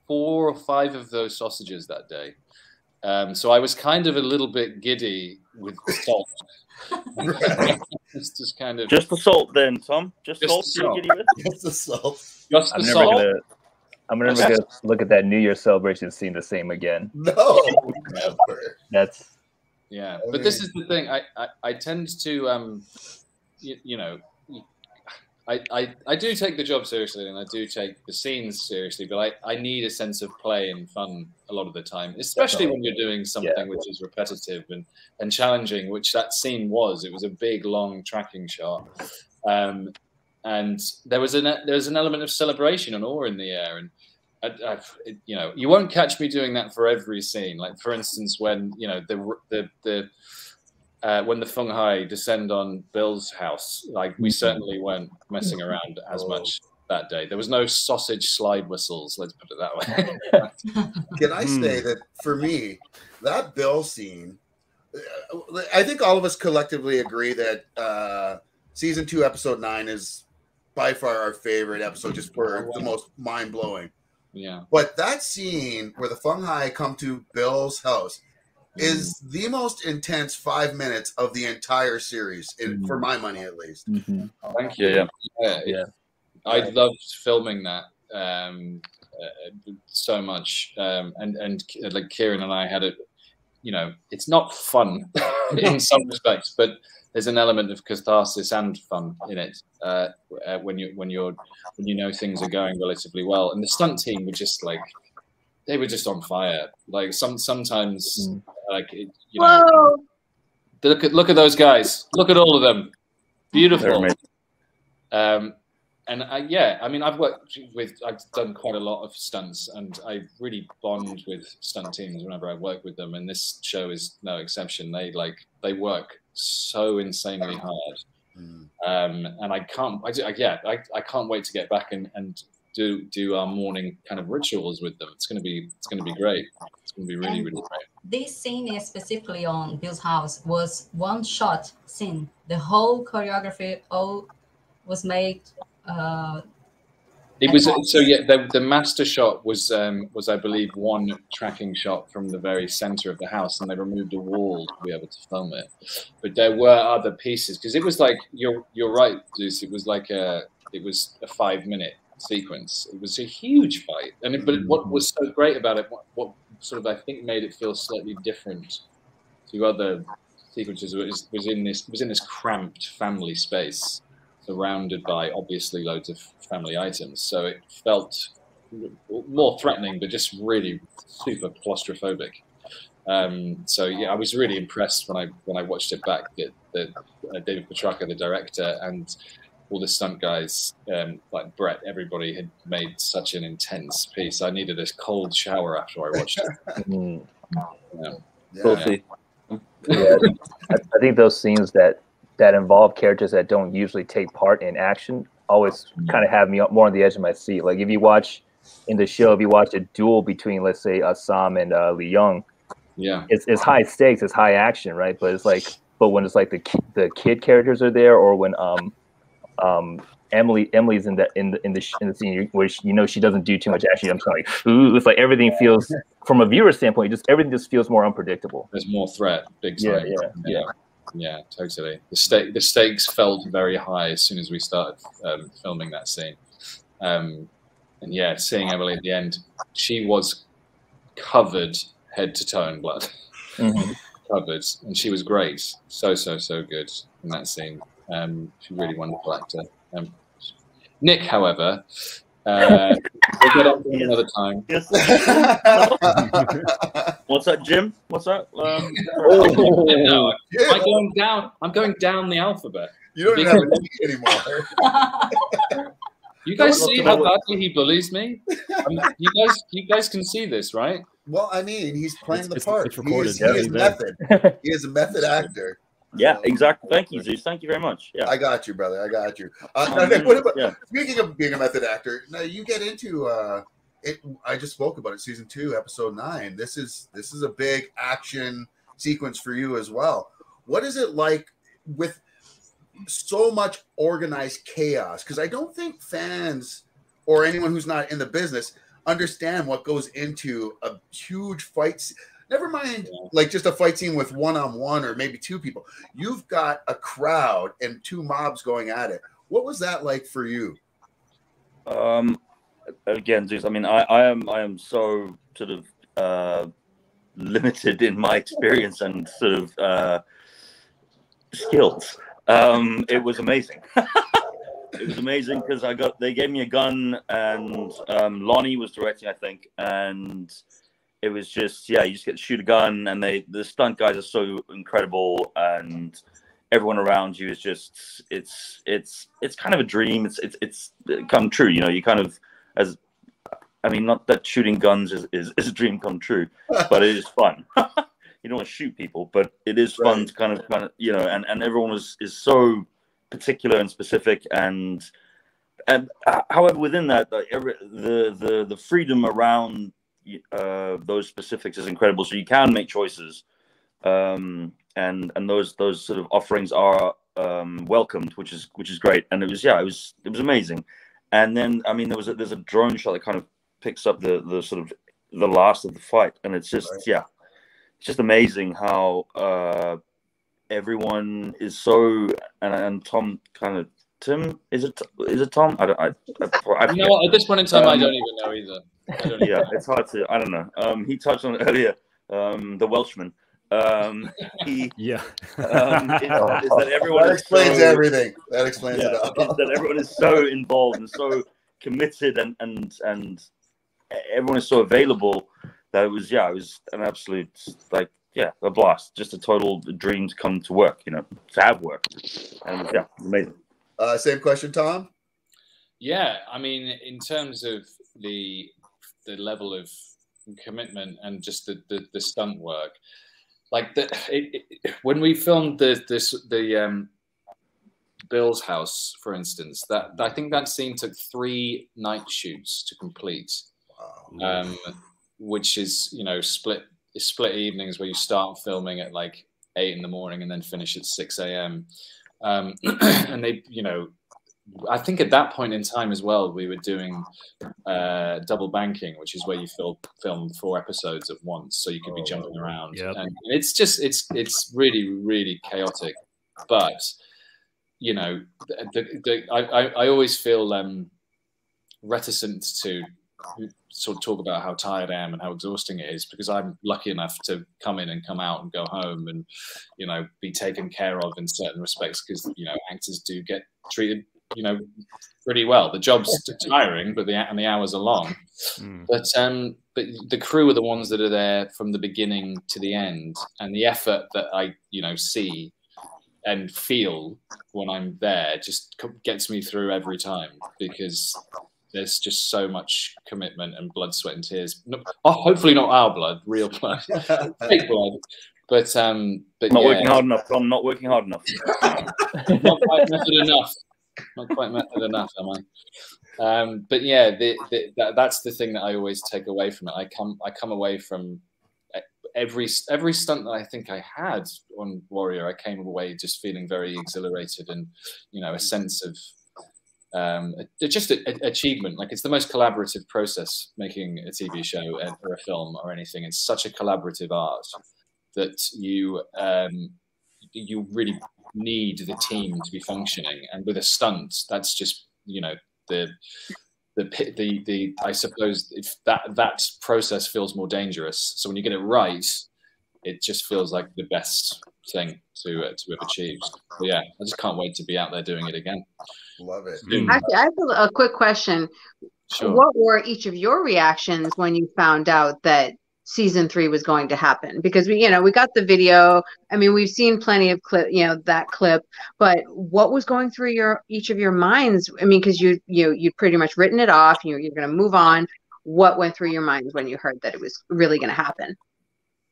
4 or 5 of those sausages that day, so I was kind of a little bit giddy with the salt. It's just kind of just the salt, then, Tom. Just the salt. I'm never gonna look at that New Year celebration scene the same again. No, never. That's yeah. I mean, but this is the thing. I tend to you know, I do take the job seriously, and I do take the scenes seriously. But I need a sense of play and fun a lot of the time, especially when you're doing something which is repetitive and challenging, which that scene was. It was a big, long tracking shot, and there was an element of celebration and awe in the air. And you know, you won't catch me doing that for every scene. Like, for instance, when you know when the Feng Hai descend on Bill's house, like, we certainly weren't messing around as much that day. There was no sausage slide whistles, let's put it that way. Can I say that for me, that Bill scene, I think all of us collectively agree that season 2, episode 9 is by far our favorite episode, just for the most mind-blowing. Yeah. But that scene where the Feng Hai come to Bill's house is the most intense 5 minutes of the entire series, for my money at least. Thank you. Yeah. I loved filming that so much, and like Kieran and I had it. You know, it's not fun in some respects, but there's an element of catharsis and fun in it when you know things are going relatively well. And the stunt team were just like. They were just on fire. Like sometimes, like you know, look at those guys. Look at all of them. Beautiful. And yeah, I mean, I've done quite a lot of stunts, and I really bond with stunt teams whenever I work with them. And this show is no exception. They work so insanely hard. And I can't wait to get back and do our morning kind of rituals with them. It's gonna be great. It's gonna be really, really great. This scene is specifically on Bill's house was one-shot scene. The whole choreography was made It was so yeah. The master shot was I believe one tracking shot from the very center of the house, and they removed a wall to be able to film it. But there were other pieces because it was like you're right, Deuce. It was like a 5-minute sequence. It was a huge fight, and but what was so great about it, what sort of I think made it feel slightly different to other sequences was in this cramped family space, surrounded by obviously loads of family items, so it felt more threatening, but just really super claustrophobic. So yeah, I was really impressed when I watched it back that David Petrarca, the director, and all the stunt guys like Brett, everybody had made such an intense piece. I needed a cold shower after I watched it. Yeah. I think those scenes that involve characters that don't usually take part in action always kind of have me more on the edge of my seat. Like if you watch in the show, if you watch a duel between, let's say, Assam and Lee Young, yeah, it's high stakes, it's high action, right? But it's like, but when it's like the kid characters are there, or when Emily's in the scene, which you know she doesn't do too much action. I'm kind of like, ooh, it's like everything feels from a viewer standpoint, everything just feels more unpredictable. There's more threat, big threat. Yeah, totally. The stakes felt very high as soon as we started filming that scene. And yeah, seeing Emily at the end, she was covered head to toe in blood. Covered, and she was great. So good in that scene. She's a really wonderful actor. Nick, however, we'll get up to him another time. What's up, Jim? What's up? No, I'm going down. I'm going down the alphabet. You don't have a T anymore. You guys see how badly he bullies me? You guys can see this, right? Well, I mean, he's playing the part. It's recorded. He is method. He is a method actor. Yeah, exactly. Thank you, Zeus. Thank you very much. Yeah, I got you, brother. I got you. What about, speaking of being a method actor, now you get into it. I just spoke about it, season 2, episode 9. This is a big action sequence for you as well. What is it like with so much organized chaos? Because I don't think fans or anyone who's not in the business understand what goes into a huge fight. Never mind, like just a fight scene with one-on-one or maybe two people. You've got a crowd and two mobs going at it. What was that like for you? Again, Zeus, I mean, I am so sort of limited in my experience and sort of skills. It was amazing. It was amazing because they gave me a gun, and Lonnie was directing, I think, and it was just, yeah, you just get to shoot a gun, and the stunt guys are so incredible, and everyone around you is just, it's kind of a dream. It's come true, you know. You kind of, as, I mean, not that shooting guns is a dream come true, but it is fun. You don't want to shoot people, but it is fun to kind of, you know, and everyone is so particular and specific, and however, within that, like, the freedom around those specifics is incredible, so you can make choices, and those sort of offerings are welcomed, which is great. And it was, yeah, it was amazing. And then, I mean, there's a drone shot that kind of picks up the sort of the last of the fight, and it's just it's just amazing how everyone is so, and Tom kind of, Tim, is it Tom? I you know what, at this point in time, I don't even know either. Yeah, it's hard to. I don't know. He touched on it earlier. The Welshman. Is that everyone? That explains everything. That explains it all. That everyone is so involved and so committed, and everyone is so available that it was an absolute, like, a blast. Just a total dream to come to work. You know, to have work. And amazing. Same question, Tom. Yeah, I mean, in terms of the level of commitment and just the stunt work, like when we filmed the Bill's house, for instance, that I think that scene took 3 night shoots to complete. Wow. Which is, you know, split evenings where you start filming at like 8 in the morning and then finish at 6 a.m. And they, you know, I think at that point in time as well, we were doing double banking, which is where you film 4 episodes at once, so you could be jumping around. Yep. And it's just it's really, really chaotic. But you know, I always feel reticent to sort of talk about how tired I am and how exhausting it is, because I'm lucky enough to come in and come out and go home and, you know, be taken care of in certain respects, because, you know, actors do get treated, you know, pretty well. The job's tiring, but the hours are long. Mm. But the crew are the ones that are there from the beginning to the end, and the effort that I, you know, see and feel when I'm there just gets me through every time, because there's just so much commitment and blood, sweat, and tears. No, hopefully not our blood, real blood, fake blood. But not working hard enough, Tom. Not working hard enough. Not quite method enough. Not quite method enough, am I? But yeah, that's the thing that I always take away from it. I come away from every stunt that I think I had on Warrior. I came away just feeling very exhilarated, and, you know, a sense of just an achievement. Like, it's the most collaborative process, making a TV show or a film or anything. It's such a collaborative art that you you really need the team to be functioning. And with a stunt, that's just, you know, the I suppose if that process feels more dangerous. So when you get it right, it just feels like the best thing to have achieved. But yeah, I just can't wait to be out there doing it again. Love it. Actually, I have a quick question. Sure. What were each of your reactions when you found out that season 3 was going to happen? Because we got the video. I mean, we've seen plenty of that clip. But what was going through each of your minds? I mean, because you'd pretty much written it off. You're going to move on. What went through your minds when you heard that it was really going to happen?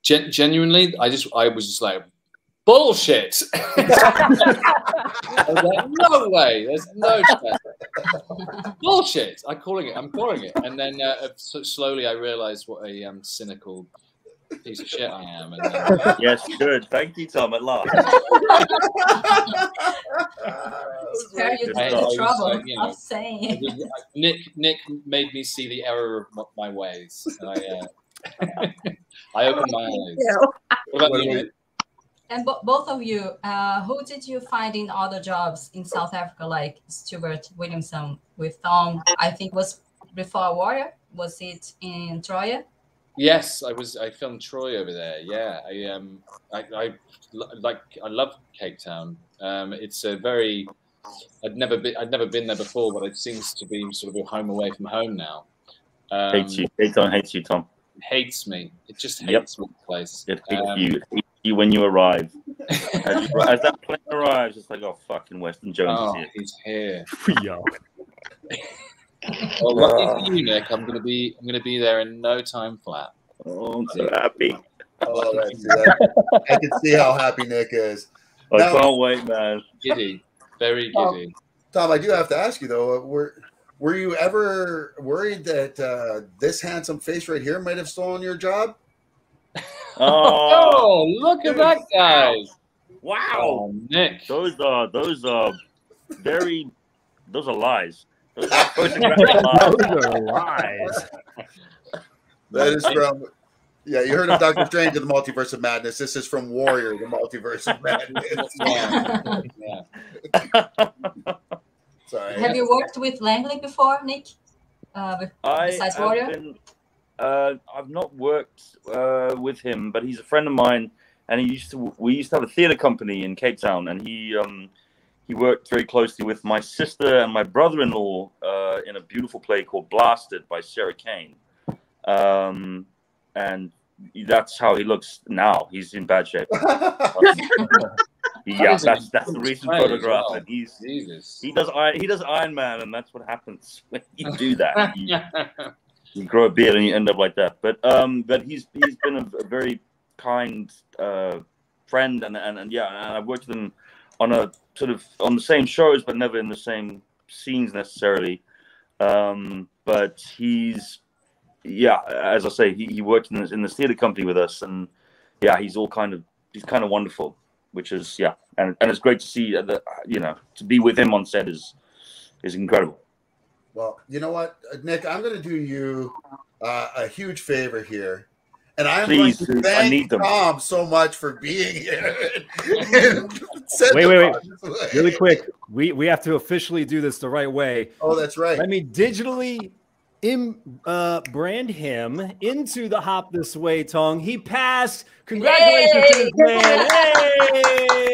Genuinely, I was just like, bullshit. I was like, no way. There's no chance. Bullshit. I'm calling it. And then slowly I realized what a cynical piece of shit I am. And, yes, good. Thank you, Tom. At last. Spare you the trouble. I'm saying. Nick made me see the error of my ways. And I opened my eyes. What about you? And both of you, who did you find in other jobs in South Africa, like Stuart Williamson with Tong? I think was before Warrior. Was it in Troy? Yes, I filmed Troy over there. Yeah, I love Cape Town. It's a very. I'd never been there before, but it seems to be sort of a home away from home now. Hates you. Cape Town hates you, Tom. Hates me. It just hates me, the place. It hates you when you arrive. As that plane arrives, it's like, oh, fucking Weston-Jones is here. He's here. Well, lucky for you, Nick, I'm gonna be there in no time flat. Oh, I'm so happy. Oh, that's I can see how happy Nick is. I can't wait, man. Giddy, very giddy. Tom, I do have to ask you though. Were you ever worried that this handsome face right here might have stolen your job? Oh, look at that guy! Wow, oh, Nick, those are lies. Those are photographic lies. Those are lies. That is from. Yeah, you heard of Doctor Strange in the Multiverse of Madness. This is from Warrior, the Multiverse of Madness. Yeah. Sorry. Have you worked with Langley before, Nick? Besides Warrior? I've not worked with him, but he's a friend of mine, and we used to have a theatre company in Cape Town, and he worked very closely with my sister and my brother-in-law in a beautiful play called Blasted by Sarah Kane, and that's how he looks now. He's in bad shape. Yeah, that's the recent photograph, and he does Iron Man, and that's what happens when you do that. You grow a beard and you end up like that. But he's been a very kind friend, and yeah, and I've worked with him on a sort of on the same shows, but never in the same scenes necessarily. But he's as I say, he worked in this theatre company with us, and yeah, he's kind of wonderful. Which is, and it's great to see, to be with him on set is It was incredible. Well, you know what, Nick? I'm going to do you a huge favor here. And I'm please, going to thank Tom so much for being here. wait. Really quick. We have to officially do this the right way. Oh, that's right. Let me digitally brand him into the Hop This Wei, Tong. He passed. Congratulations to his man. Yay!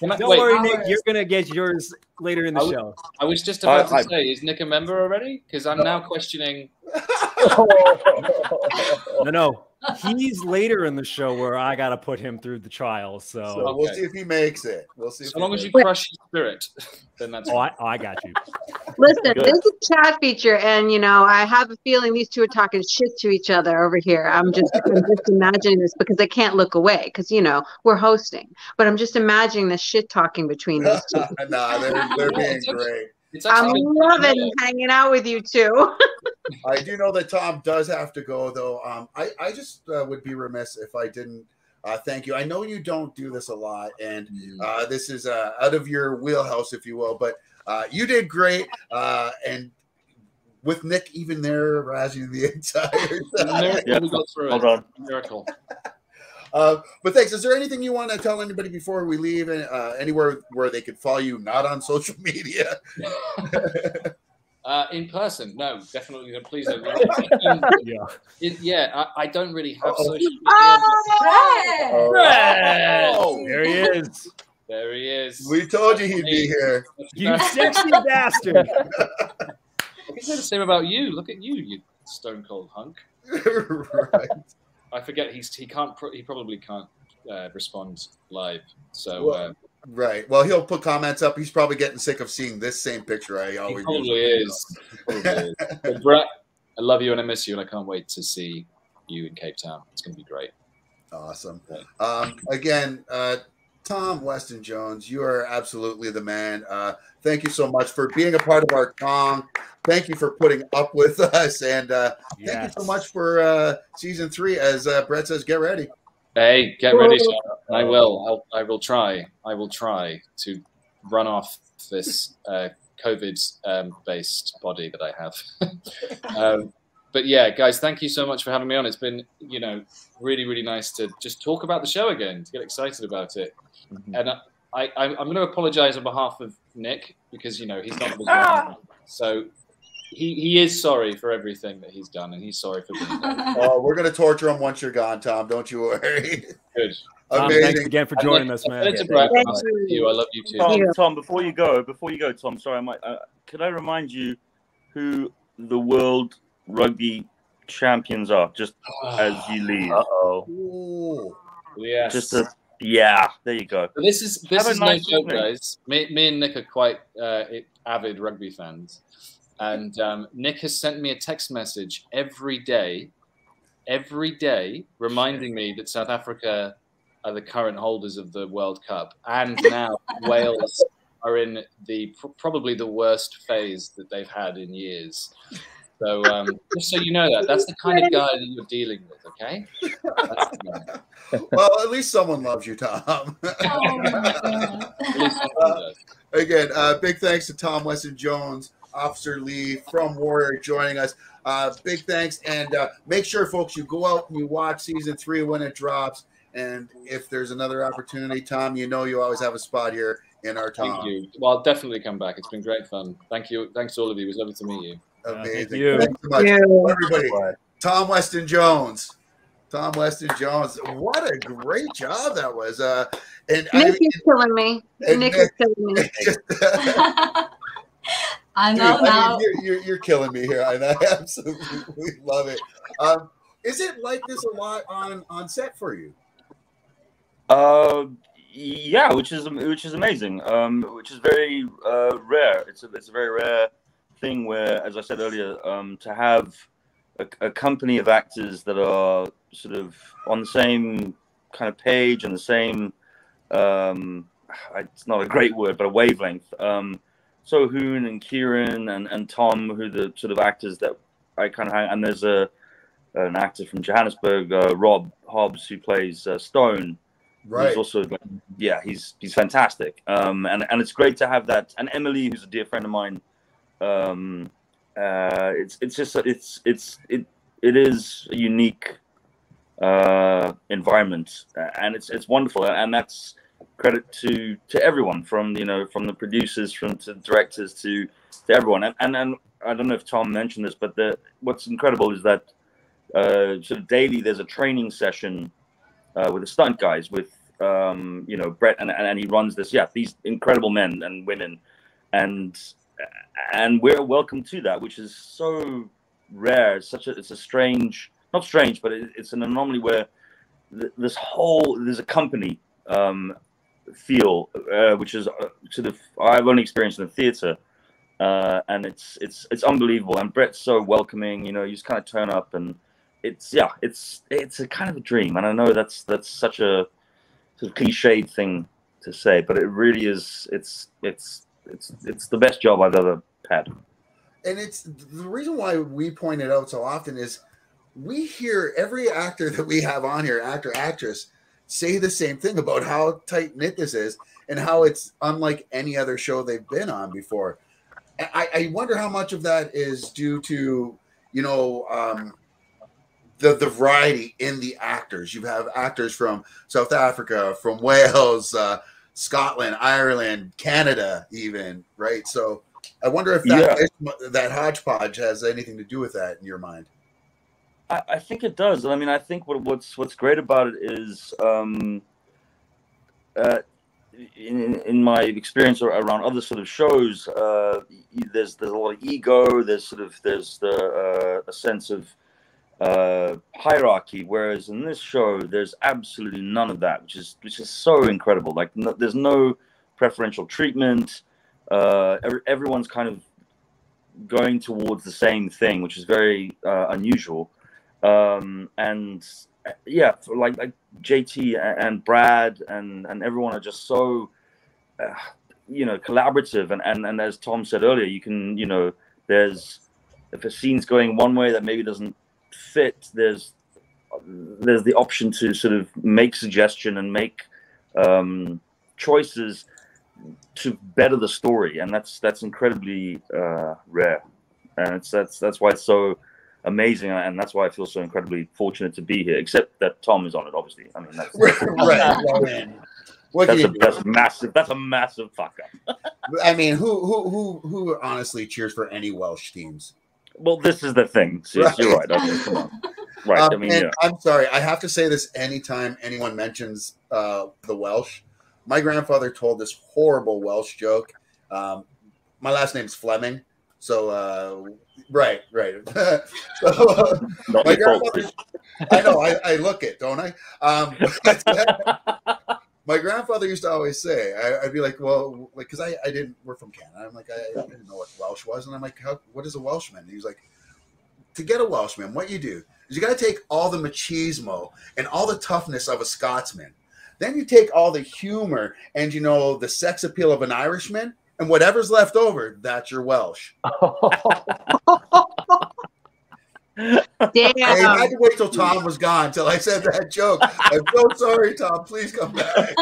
Don't worry, Nick. You're going to get yours later in the show. I was just about to say, is Nick a member already? Because I'm now questioning. No. He's later in the show where I got to put him through the trial. So okay. We'll see if he makes it. We'll see. As long as you crush his spirit, then that's I got you. Listen, this is a chat feature, and, you know, I have a feeling these two are talking shit to each other over here. I'm just imagining this because I can't look away because, you know, we're hosting. But I'm just imagining the shit talking between these two. Nah, they're being great. I'm loving hanging out with you two. I do know that Tom does have to go, though. I just would be remiss if I didn't thank you. I know you don't do this a lot, and this is out of your wheelhouse, if you will. But you did great, and with Nick even there, razzing the entire time. Yeah. Hold on. Miracle. But thanks. Is there anything you want to tell anybody before we leave? Anywhere where they could follow you, not on social media. In person, no, definitely. Please don't. I don't really have social media. Oh, there he is. There he is. We told you he'd be here. You sexy bastard. I can say the same about you. Look at you, you stone cold hunk. Right. I forget he probably can't respond live. So right. Well, he'll put comments up. He's probably getting sick of seeing this same picture. He probably is. But Brett, I love you and I miss you, and I can't wait to see you in Cape Town. It's going to be great. Awesome. Right. Again, Tom Weston-Jones, you are absolutely the man. Thank you so much for being a part of our Tong. Thank you for putting up with us. And thank you so much for season 3. As Brett says, get ready. Hey, get ready, Sean. I will. I will try. I will try to run off this COVID-based body that I have. But yeah, guys, thank you so much for having me on. It's been, you know, really, really nice to just talk about the show again, to get excited about it. Mm-hmm. And I'm going to apologize on behalf of Nick because, you know, he's not the one. So he is sorry for everything that he's done, and he's sorry for being there. Oh, we're going to torture him once you're gone, Tom. Don't you worry. Good. Tom, thanks again for joining us, man. Thank you. I love you too. Tom, before you go, Tom, sorry, could I remind you who the world rugby champions are just as you leave? Oh, yes. Yeah, there you go. This is no joke, guys. Me and Nick are quite avid rugby fans, and Nick has sent me a text message every day, reminding me that South Africa are the current holders of the World Cup, and now Wales are in probably the worst phase that they've had in years. So just so you know, that's the kind of guy that you're dealing with, okay? Well, at least someone loves you, Tom. Again, big thanks to Tom Weston-Jones, Officer Lee from Warrior, joining us. Big thanks, and make sure, folks, you go out and you watch season 3 when it drops. And if there's another opportunity, Tom, you know you always have a spot here in our Tom. Thank you. Well, I'll definitely come back. It's been great fun. Thank you. Thanks to all of you. It was lovely to meet you. Amazing. Thank you. Thanks so much. Everybody. Tom Weston-Jones. Tom Weston-Jones. What a great job that was. And Nick is killing me. Nick is killing me. I know now. You're killing me here, and I absolutely love it. Is it like this a lot on set for you? Yeah, which is amazing. Which is very rare. It's a very rare thing where, as I said earlier, to have a company of actors that are sort of on the same kind of page and the same, it's not a great word, but a wavelength. So Hoon and Kieran and Tom, who are the sort of actors that I kind of hang, and there's an actor from Johannesburg, Rob Hobbs, who plays Stone. Right. He's also, he's fantastic. And it's great to have that. And Emily, who's a dear friend of mine, It is a unique environment, and it's wonderful, and that's credit to everyone, from from the producers, from to directors, to everyone. And I don't know if Tom mentioned this, but what's incredible is that sort of daily there's a training session with the stunt guys, with Brett, and he runs this, these incredible men and women, and we're welcome to that, which is so rare. It's a strange, not strange, but it's an anomaly where there's a company feel, which is I've only experienced in the theater, and it's unbelievable. And Brett's so welcoming, you just kind of turn up, and it's a kind of a dream. And I know that's such a sort of cliched thing to say, but it really is. It's the best job I've ever had. And it's the reason why we point it out so often is we hear every actor that we have on here, actor, actress, say the same thing about how tight-knit this is and how it's unlike any other show they've been on before. I wonder how much of that is due to, the variety in the actors. You have actors from South Africa, from Wales, Scotland, Ireland, Canada even, right? So I wonder if that hodgepodge has anything to do with that in your mind. I think it does. I mean, I think what's great about it is, in my experience around other sort of shows, there's a lot of ego. There's a sense of hierarchy. Whereas in this show, there's absolutely none of that, which is so incredible. Like, no, there's no preferential treatment. Everyone's kind of going towards the same thing, which is very unusual. Like JT and Brad and everyone are just so collaborative, and as Tom said earlier, there's, if a scene's going one way that maybe doesn't fit, there's the option to sort of make suggestion and make choices to better the story, and that's incredibly rare, and that's why it's so amazing, and that's why I feel so incredibly fortunate to be here. Except that Tom is on it, obviously. I mean, that's right. That's a massive fuck up. I mean, who honestly cheers for any Welsh teams? Well, this is the thing. So right. You're right. Okay, come on. Right. I mean, I'm sorry. I have to say this anytime anyone mentions the Welsh. My grandfather told this horrible Welsh joke. My last name's Fleming. So, right. My grandfather, I know, I look it, don't I? My grandfather used to always say, I'd be like, well, like, because I didn't, we're from Canada. I'm like, I didn't know what Welsh was. And I'm like, what is a Welshman? And he was like, to get a Welshman, what you do is you got to take all the machismo and all the toughness of a Scotsman. Then you take all the humor and, the sex appeal of an Irishman. And whatever's left over, that's your Welsh. Damn. I had to wait till Tom was gone till I said that joke. I'm so sorry, Tom. Please come back.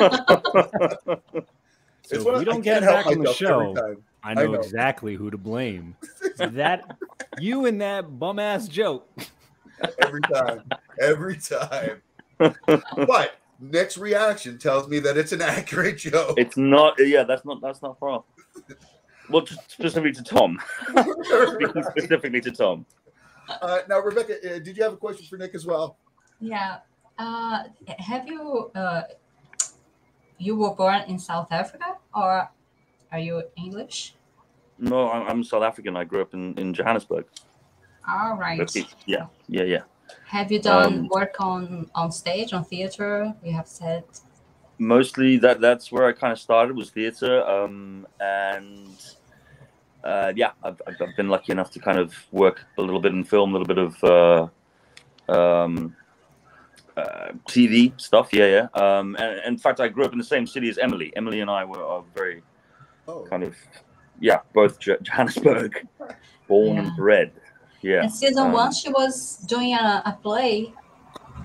So we don't get back on the show. I know exactly who to blame. That you and that bum ass joke. Every time. But Nick's reaction tells me that it's an accurate joke. It's not. Yeah, that's not far off. Well, specifically to Tom. Speaking specifically to Tom. Now, Rebecca, did you have a question for Nick as well? Yeah. Have you? You were born in South Africa, or are you English? No, I'm South African. I grew up in Johannesburg. All right. Yeah. Have you done work on stage, on theater? You have said mostly that's where I kind of started, was theater, I've been lucky enough to kind of work a little bit in film, a little bit of TV stuff. And in fact, I grew up in the same city as Emily. Emily and I were very both Johannesburg, born and bred. Yeah. In season one, she was doing a play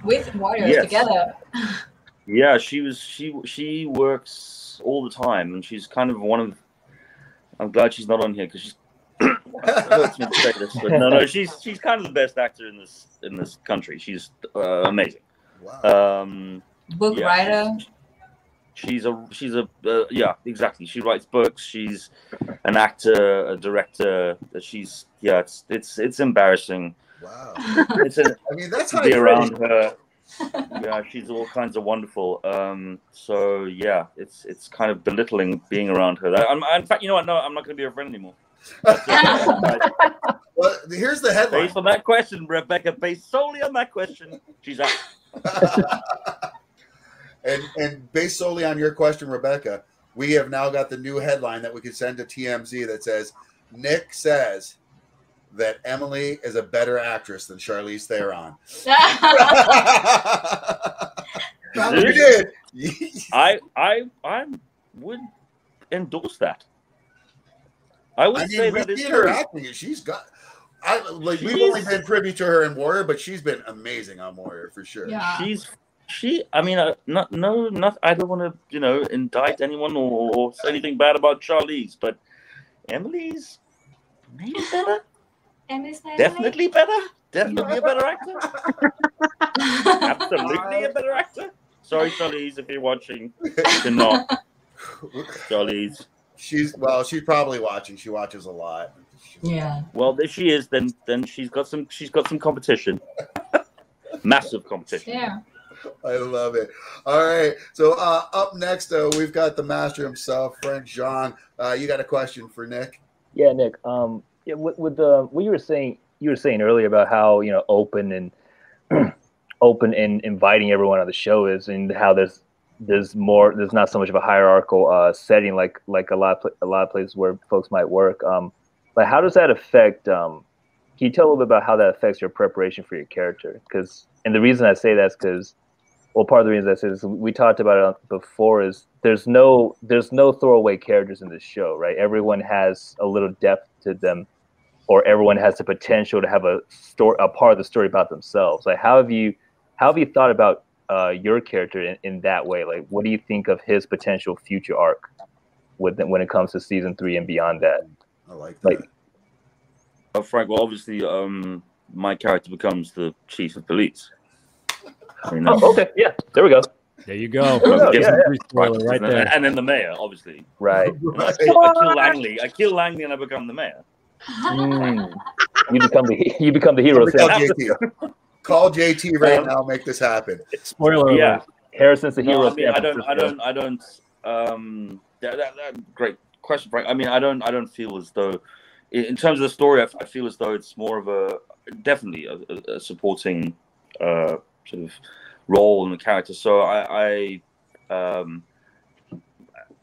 with Warrior together. Yeah, she works all the time, and she's kind of I'm glad she's not on here, because she's hurts me to say this, but no, she's kind of the best actor in this country. She's amazing. Wow. Book writer. She's a yeah, exactly. She writes books. She's an actor, a director. She's it's embarrassing. Wow. I mean, that's how to be around her. Yeah, she's all kinds of wonderful. So yeah, it's kind of belittling being around her. In fact, you know what? No, I'm not going to be her friend anymore. Well, here's the headline. Based on that question, Rebecca. Based solely on that question, she's out. And based solely on your question, Rebecca, we have now got the new headline that we can send to TMZ that says, Nick says that Emily is a better actress than Charlize Theron. Probably did. I would endorse that. I would say that is true. She's got... we've only been privy to her in Warrior, but she's been amazing on Warrior for sure. Yeah. I don't want to, indict anyone or say anything bad about Charlize, but Emily's maybe better. Emily's definitely better. Definitely a better actor. Absolutely a better actor. Sorry, Charlize, if you're watching, you're not. Charlize. She's probably watching. She watches a lot. Yeah. Well, if she is, then she's got some competition. Massive competition. Yeah. I love it. All right. So up next, we've got the master himself, Frank Jean. You got a question for Nick? Yeah, Nick. With the what you were saying earlier about how open and inviting everyone on the show is, and how there's not so much of a hierarchical setting like a lot of places where folks might work. Like, how does that affect? Can you tell a little bit about how that affects your preparation for your character? And the reason I say that is because. Well, part of the reason I say this, we talked about it before, is there's no throwaway characters in this show, right? Everyone has a little depth to them, or everyone has the potential to have a part of the story about themselves. Like, how have you thought about your character in that way? Like, what do you think of his potential future arc when it comes to season 3 and beyond that? I like that. Like, oh, Frank. Well, obviously, my character becomes the chief of police. Oh, okay. Yeah. There we go. There you go. Right there. And then the mayor, obviously. Right. I kill Langley. I kill Langley, and I become the mayor. Mm. You become the hero. JT. Call JT right now. Make this happen. Spoiler alert. Yeah. Harrison's the hero. No, I mean, I don't. Great question, Frank. I mean, I don't feel as though, in terms of the story, I feel as though it's more of a supporting. Sort of role in the character, so I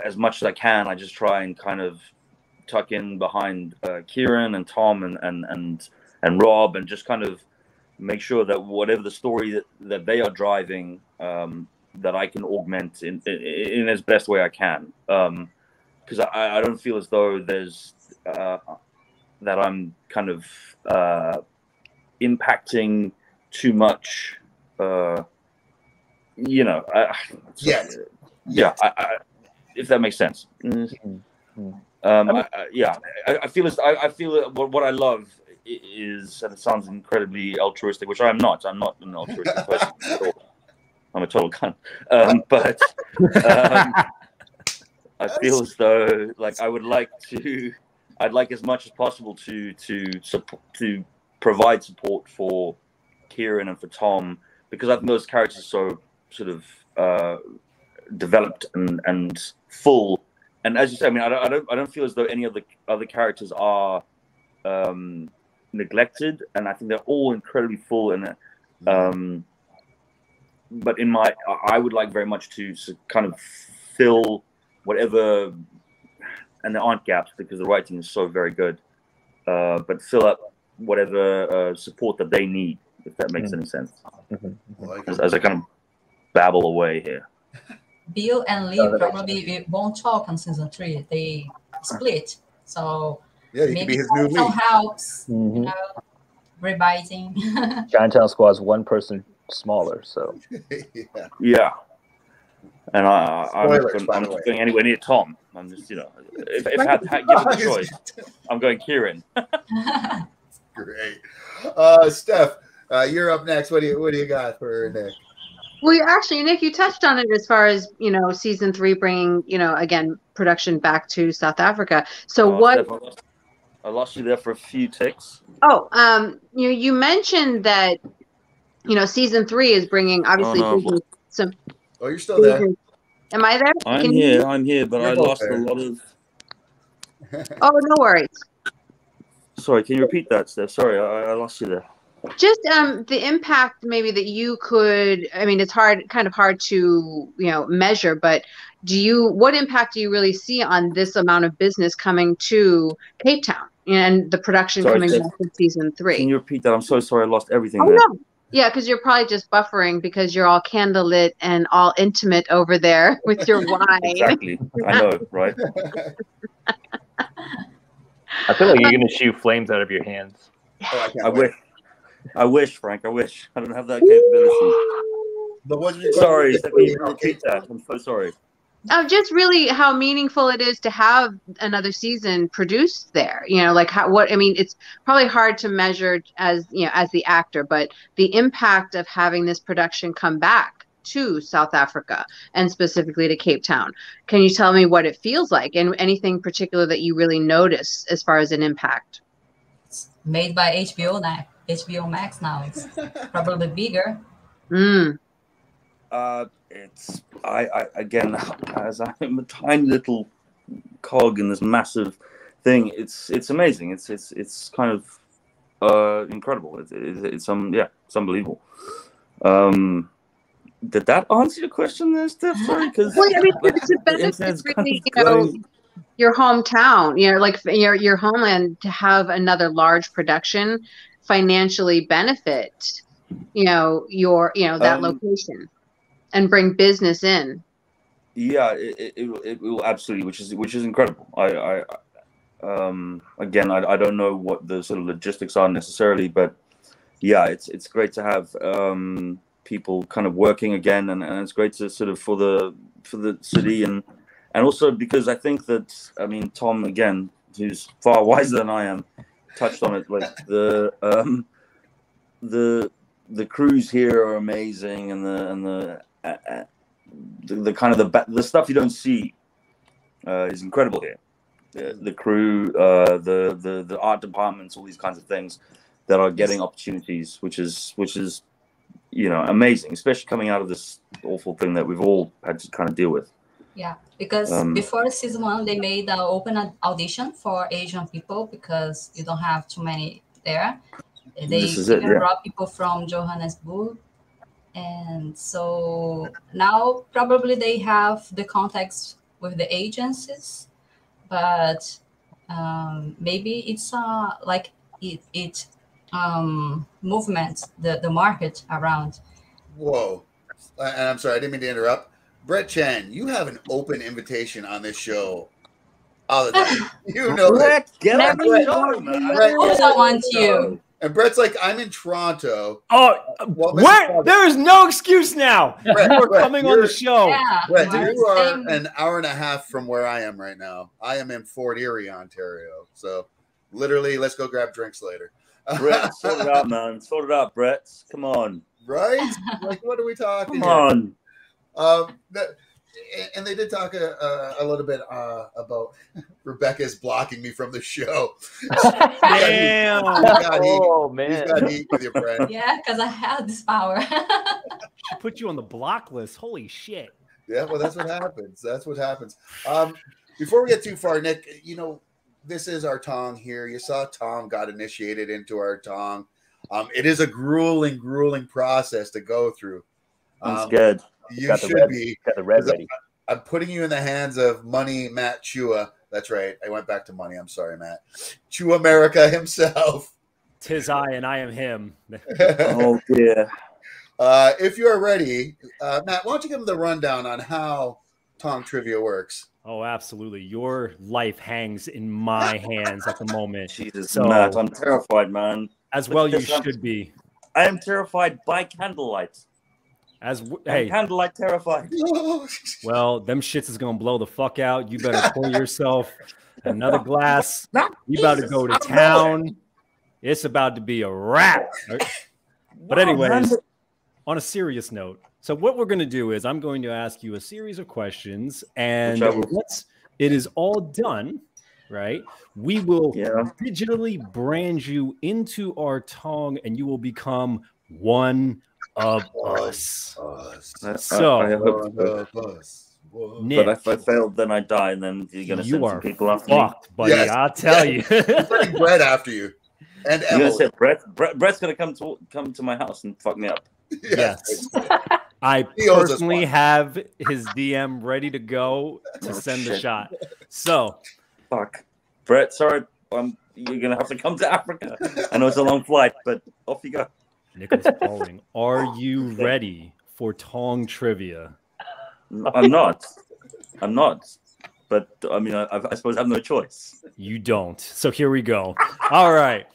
as much as I can, I just try and kind of tuck in behind Kieran and Tom and Rob, and just kind of make sure that whatever the story that they are driving, that I can augment in as best way I can, because I don't feel as though there's that I'm kind of impacting too much. If that makes sense. I feel what I love is, and it sounds incredibly altruistic, which I'm not an altruistic person at all. I'm a total cunt. I feel as though, like, I'd like as much as possible to provide support for Kieran and for Tom, because I think those characters are so sort of developed and full, and as you say, I mean, I don't feel as though any of the other characters are neglected, and I think they're all incredibly full. And but I would like very much to kind of fill whatever, and there aren't gaps because the writing is so very good, but fill up whatever support that they need. If that makes any sense, as I kind of babble away here. Bill and Lee probably won't talk on season 3. They split, so yeah, maybe could be his new lead. Helps, revising. Chinatown Squad's one person smaller, so yeah. And I'm not going anywhere near Tom. I'm just, you know, if I had given the choice, I'm going Kieran. Great. Steph, you're up next. What do you got for Nick? Well, actually, Nick, you touched on it as far as, you know, season 3 bringing, you know, again, production back to South Africa. So what? I lost you there for a few ticks. Oh, you mentioned that, you know, season 3 is bringing, obviously, some. Oh, you're still there. Am I there? I'm here, but I lost a lot of. Oh, no worries. Sorry, can you repeat that, Steph? Sorry, I lost you there. Just the impact maybe that you could, I mean, it's kind of hard to, you know, measure, but what impact do you really see on this amount of business coming to Cape Town and the production coming back in season 3? Can you repeat that? I'm so sorry, I lost everything there. No. Yeah, because you're probably just buffering because you're all candlelit and all intimate over there with your wine. Exactly. I know, right? I feel like you're going to shoot flames out of your hands. Oh, I wish, Frank. I wish. I don't have that capability. Sorry, I'm so sorry. Just really how meaningful it is to have another season produced there. You know, like I mean, it's probably hard to measure as, you know, as the actor, but the impact of having this production come back to South Africa and specifically to Cape Town. Can you tell me what it feels like and anything particular that you really notice as far as an impact? It's made by HBO now. HBO Max now. It's probably bigger. Mm. It's I again, as I'm a tiny little cog in this massive thing. It's amazing. It's kind of incredible. It's unbelievable. Did that answer your question there, Steph? Sorry, because well, I mean, it's a benefit, really, you know, your hometown, you know, like your homeland, to have another large production financially benefit, you know, that location and bring business in. Yeah, it will absolutely, which is incredible. I don't know what the sort of logistics are necessarily, but yeah, it's great to have people kind of working again, and it's great to sort of for the city, and also because I think that, I mean, Tom, again, who's far wiser than I am, touched on it, like the crews here are amazing, and the kind of the stuff you don't see is incredible here. The crew, the art departments, all these kinds of things that are getting opportunities, which is, you know, amazing, especially coming out of this awful thing that we've all had to kind of deal with. Yeah, because before season 1, they made an open audition for Asian people because you don't have too many there. They even brought people from Johannesburg. And so now probably they have the contacts with the agencies, but maybe it's movements the market around. Whoa. And I'm sorry, I didn't mean to interrupt. Brett Chan, you have an open invitation on this show all the time. You know that. Get on Brett. I want you. And Brett's like, I'm in Toronto. Oh, what? There is no excuse now. Brett, you are coming on the show. Yeah, Brett, you are an hour and a half from where I am right now. I am in Fort Erie, Ontario. So literally, let's go grab drinks later. Brett, sort it out, man. Sort it out, Brett. Come on. Right? Like, what are we talking about? Come on. And they did talk a little bit about Rebecca's blocking me from the show. Damn! Oh, man. He's got heat with your friend. Yeah, because I have this power. She put you on the block list. Holy shit. Yeah, well, that's what happens. That's what happens. Before we get too far, Nick, you know, this is our Tong here. You saw Tom got initiated into our Tong. It is a grueling process to go through. That's good. You should be. I'm putting you in the hands of Money Matt Chua. That's right. I went back to Money. I'm sorry, Matt. Chuamerica himself. 'Tis I, and I am him. Oh, dear. If you are ready, Matt, why don't you give him the rundown on how Tong Trivia works? Oh, absolutely. Your life hangs in my hands at the moment. Jesus, so, Matt, I'm terrified, man. As well you should be. I am terrified by candlelight. Hey, candlelight terrifying. Well, them shits is gonna blow the fuck out. You better pour yourself another glass. You about to go to town. It's about to be a wrap. But anyways, on a serious note, so what we're gonna do is I'm going to ask you a series of questions, and once it is all done, right, we will digitally brand you into our Tong, and you will become one of us. So, Nick, but if I failed, then I die, and then you're gonna send some people after me. Buddy, yes. I'll tell you. I'm sending Brett after you, and you're gonna say, Brett's gonna come to my house and fuck me up. Yes. I personally have his DM ready to go to send the shot. So, fuck, Brett. Sorry, you're gonna have to come to Africa. I know it's a long flight, but off you go. Nicholas Pauling, are you ready for Tong trivia? I'm not. But I mean, I suppose I have no choice. You don't. So here we go. All right.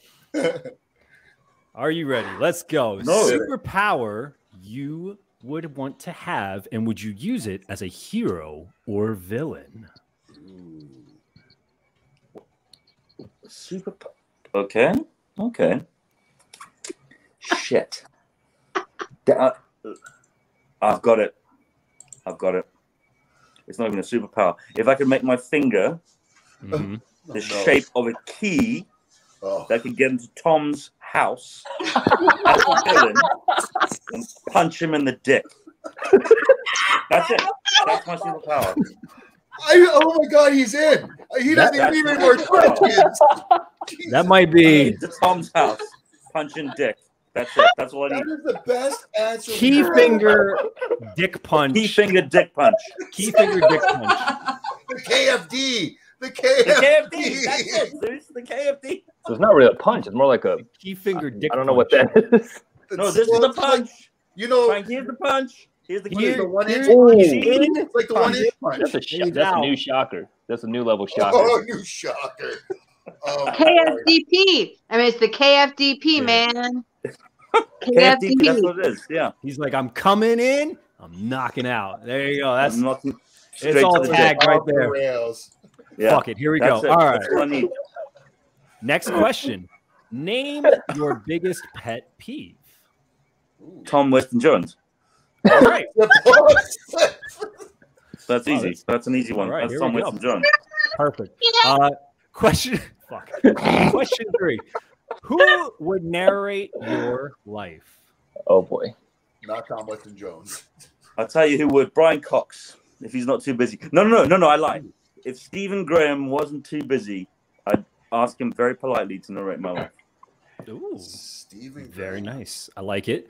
Are you ready? Let's go. No. Superpower you would want to have, and would you use it as a hero or villain? Superpower. Okay. Okay. Shit. I've got it. It's not even a superpower. If I could make my finger the shape of a key that could get into Tom's house and punch him in the dick. That's it. That's my superpower. Oh my God, he's in. He doesn't even need more questions. That might be Tom's house. Punch in dick. That's it. That's all I need. That is the best answer. Key finger, dick punch. Key finger, dick punch. Key finger, dick punch. The KFD. The KFD. The KFD. That's it, Zeus. The KFD. So it's not really a punch. It's more like a key finger, dick punch. I don't know what that is. No, this is the punch. You know, Frank, here's the punch. Here's the one-inch punch. It's like the one-inch punch. That's a new shocker. That's a new level shocker. Oh, new shocker. Oh, KFDP. I mean, it's the KFDP, man. KFDP, that's what it is. Yeah. He's like, I'm coming in, I'm knocking out. There you go. That's knocking. It's all tagged right there. Yeah. Fuck it. Here we go. All right. Next question. Name your biggest pet peeve. Tom Weston-Jones. All right. That's easy. That's an easy one. Right, that's Tom Weston-Jones. Perfect. Question. Fuck. Question 3. Who would narrate your life? Oh boy. Not Tom Weston-Jones. I'll tell you who would. Brian Cox, if he's not too busy. No, I lied. If Stephen Graham wasn't too busy, I'd ask him very politely to narrate my life. Ooh. Stephen Graham. Very nice. I like it.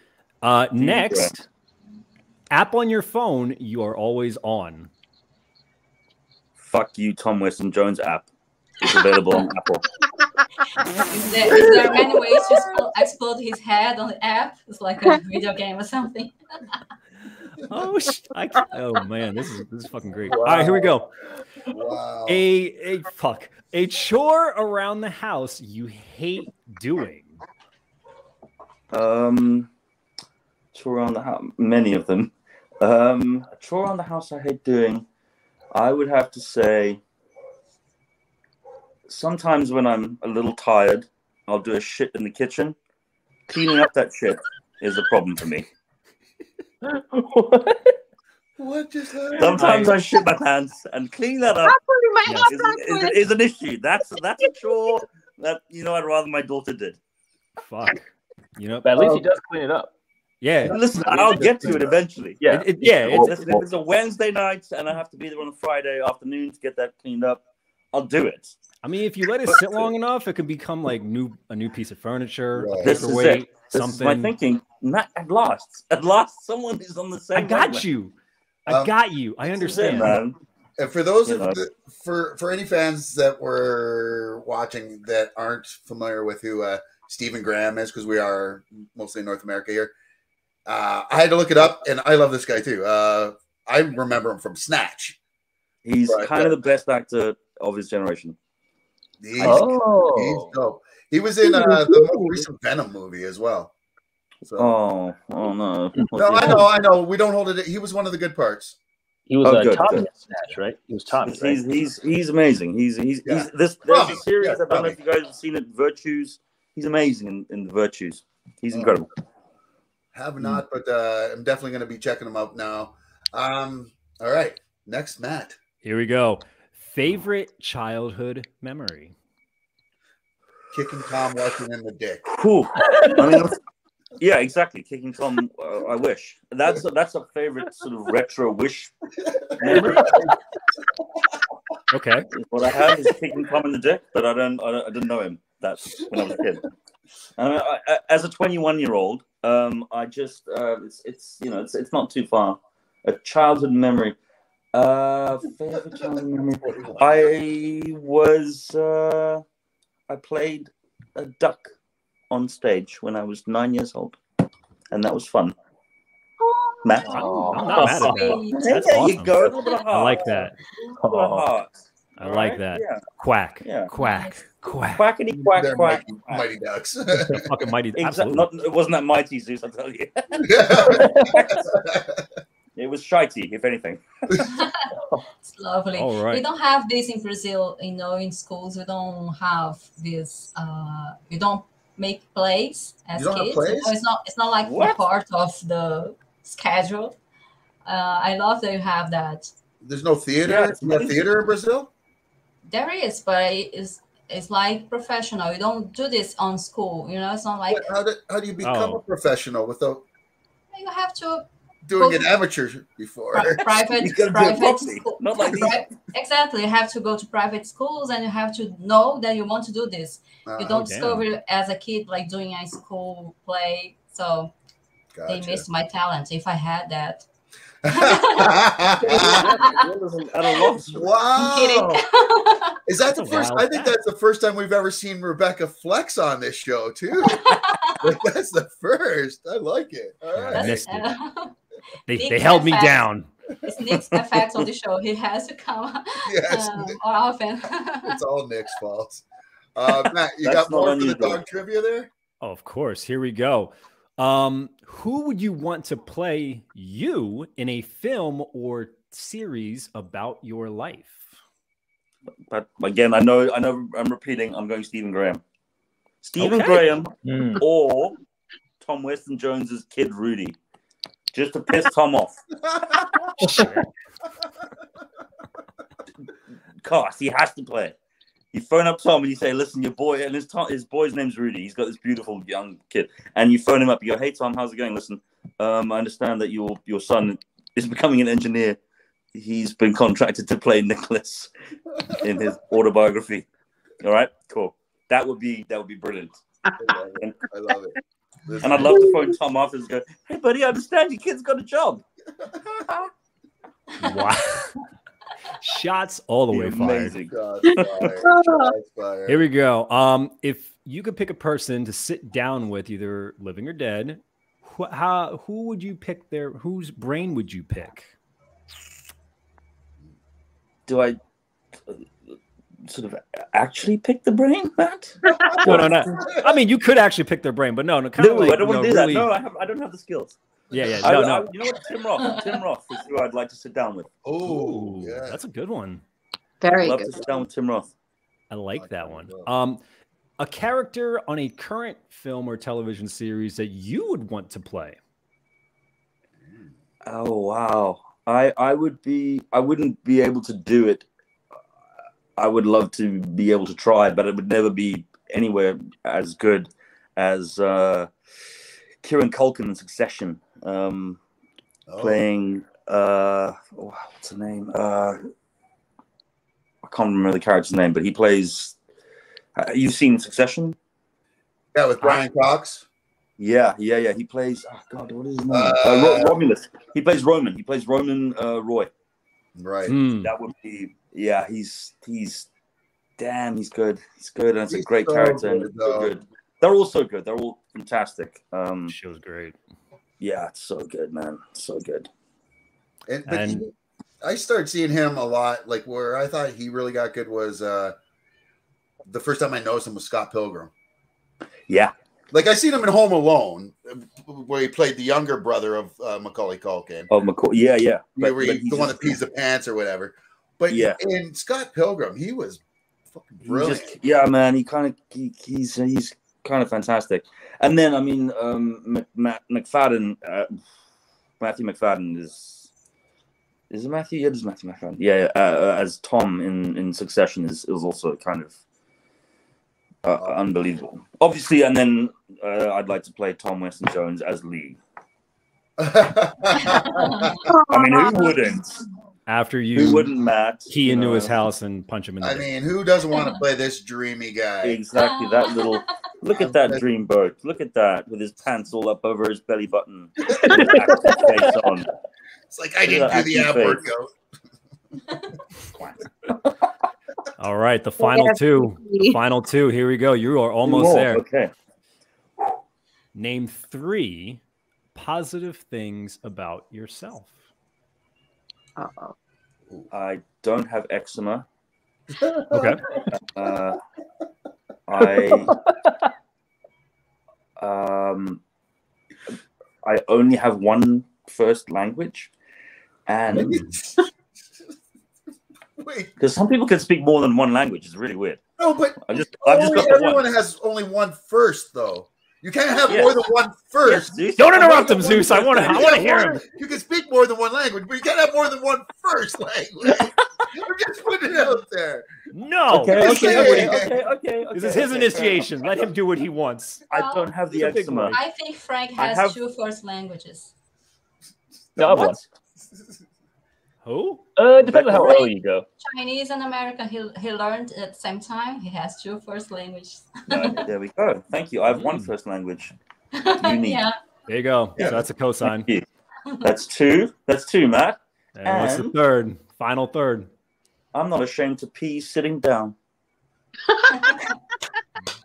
Next, app on your phone you are always on. Fuck you, Tom Weston-Jones app. It's available on Apple. Is there many ways to explode his head on the app? It's like a video game or something. Oh man, this is fucking great. Wow. All right, here we go. Wow. A chore around the house you hate doing. Chore around the house, many of them. A chore around the house I hate doing. I would have to say, sometimes when I'm a little tired, I'll do a shit in the kitchen. Cleaning up that shit is a problem for me. What just happened? Sometimes I shit my pants, and clean that up is an issue. That's a chore that, you know, I'd rather my daughter did. Fuck. You know, but at least he does clean it up. Yeah. Listen, I'll get to it eventually. Yeah. If it's a Wednesday night and I have to be there on a Friday afternoon to get that cleaned up, I'll do it. I mean, if you let it sit long enough, it could become like a new piece of furniture, right. Paperweight, something. This is my thinking. Not at last, someone is on the same. I got you. I understand. Man. And for those for any fans that were watching that aren't familiar with who Stephen Graham is, because we are mostly in North America here, I had to look it up, and I love this guy too. I remember him from Snatch. He's kind of the best actor of his generation. He's dope. He was in the most recent Venom movie as well. So. Oh no! No, I know. We don't hold it. He was one of the good parts. He was Tommy in Snatch, right? He was Tommy. Right? He's amazing. He's this. There's a series. I don't know if you guys have seen it. Virtues. He's amazing in the Virtues. He's incredible. Have not, but I'm definitely going to be checking him out now. All right, next, Matt. Here we go. Favorite childhood memory. Kicking Tom Weston in the dick. I mean, yeah, exactly. Kicking Tom. I wish that's a favorite sort of retro wish memory. Okay. What I have is kicking Tom in the dick, but I didn't know him. That's when I was a kid. I as a 21-year-old, I just it's you know it's not too far. A childhood memory. Favorite childhood memory. I played a duck on stage when I was 9 years old, and that was fun. Matt, I'm not mad at that. That's awesome. You go, a little bit of heart. I like that. A little bit of heart. I like that. Yeah. Quack, yeah. Quack, quack, quackity, quack, they're quack. Mighty ducks. They're fucking mighty. Exactly. It wasn't that mighty Zeus, I'll tell you. It was shitey, if anything. It's lovely. All right. We don't have this in Brazil, you know, in schools. We don't have this. We don't make plays as kids. So it's not like part of the schedule. I love that you have that. There's no theater. Yeah, there's no theater in Brazil. There is, but it's like professional. You don't do this on school. You know, it's not like. But how do you become a professional without? You have to. Doing an amateur before private school. Not like exactly. You have to go to private schools, and you have to know that you want to do this. You don't discover it as a kid, like doing a school play. So they missed my talent. If I had that. Wow! Is that the first? I think that's the first time we've ever seen Rebecca flex on this show, too. Like, that's the first. I like it. All right. I missed it. They held me down. It's Nick's effect on the show. He has to come more often. It's all Nick's fault. Matt, you got more for the dog trivia there? Oh, of course. Here we go. Who would you want to play you in a film or series about your life? But again, I know I'm repeating, I'm going Stephen Graham. Stephen Graham or Tom Weston-Jones's Kid Rudy. Just to piss Tom off. Cast, he has to play it. You phone up Tom and you say, listen, your boy, and his boy's name's Rudy. He's got this beautiful young kid. And you phone him up. You go, hey, Tom, how's it going? Listen, I understand that your son is becoming an engineer. He's been contracted to play Nicholas in his autobiography. All right, cool. That would be brilliant. I love it. And I'd love to phone Tom afterwards and go, hey, buddy, I understand your kid's got a job. Wow. Shots all the way fired. God, here we go. If you could pick a person to sit down with, either living or dead, who would you pick? Whose brain would you pick? Do I sort of actually pick the brain, Matt? No. I mean, you could actually pick their brain, but no. I don't want to do that. No, I don't have the skills. Yeah. No. You know what? Tim Roth. Tim Roth is who I'd like to sit down with. Oh, yeah. That's a good one. Very good. I'd love to sit down with Tim Roth. I like that one. A character on a current film or television series that you would want to play. Oh wow! I would be. I wouldn't be able to do it. I would love to be able to try, but it would never be anywhere as good as Kieran Culkin in Succession. Playing what's her name? I can't remember the character's name, but he plays. You've seen Succession? Yeah, with Brian Cox. Yeah. He plays. Oh God, what is his name? Romulus. He plays Roman. He plays Roman Roy. Right. That would be. Yeah, he's. Damn, he's good. He's good, and it's a great character. And it's so good. They're all so good. They're all fantastic. She was great. Yeah, it's so good, man. So good. But I started seeing him a lot. Like where I thought he really got good was the first time I noticed him was Scott Pilgrim. Yeah, Like, I seen him in Home Alone, where he played the younger brother of Macaulay Culkin. Oh, Macaulay, yeah, yeah. Where he's the one that pees the pants or whatever. But yeah, in Scott Pilgrim, he was fucking brilliant. Just, yeah, man, he's kind of fantastic. And then, I mean, Matthew Macfadyen is it Matthew? Yeah, it is Matthew Macfadyen. Yeah, as Tom in Succession is also kind of unbelievable, obviously. And then I'd like to play Tom Weston-Jones as Lee. I mean, who wouldn't? After you, who wouldn't, Matt? Key into his house and punch him in the dick. Mean, who doesn't want to play this dreamy guy? Exactly, that little. Look at that dream boat. Look at that, with his pants all up over his belly button. His face on. It's like, I didn't do the outward goat. All right, the final two. The final two. Here we go. You are almost there. Okay. Name 3 positive things about yourself. Uh-oh. I don't have eczema. Okay. I only have one first language, and because some people can speak more than one language, it's really weird. No, but everyone has only one first, though. You can't have more than one first. Yes, don't interrupt him, Zeus. I want to hear him. You can speak more than one language, but you can't have more than one first language. I'm just putting it out there. No. Okay. This is his initiation. Let him do what he wants. I don't have the eczema. I think Frank has 2 first languages. Double. Who? Depends on how early you go. Chinese and American, he learned at the same time. He has 2 first languages. There we go. Thank you. I have 1 first language. Yeah. There you go. Yeah. So that's a cosine. That's 2. That's 2, Matt. And what's the third? Final third. I'm not ashamed to pee sitting down.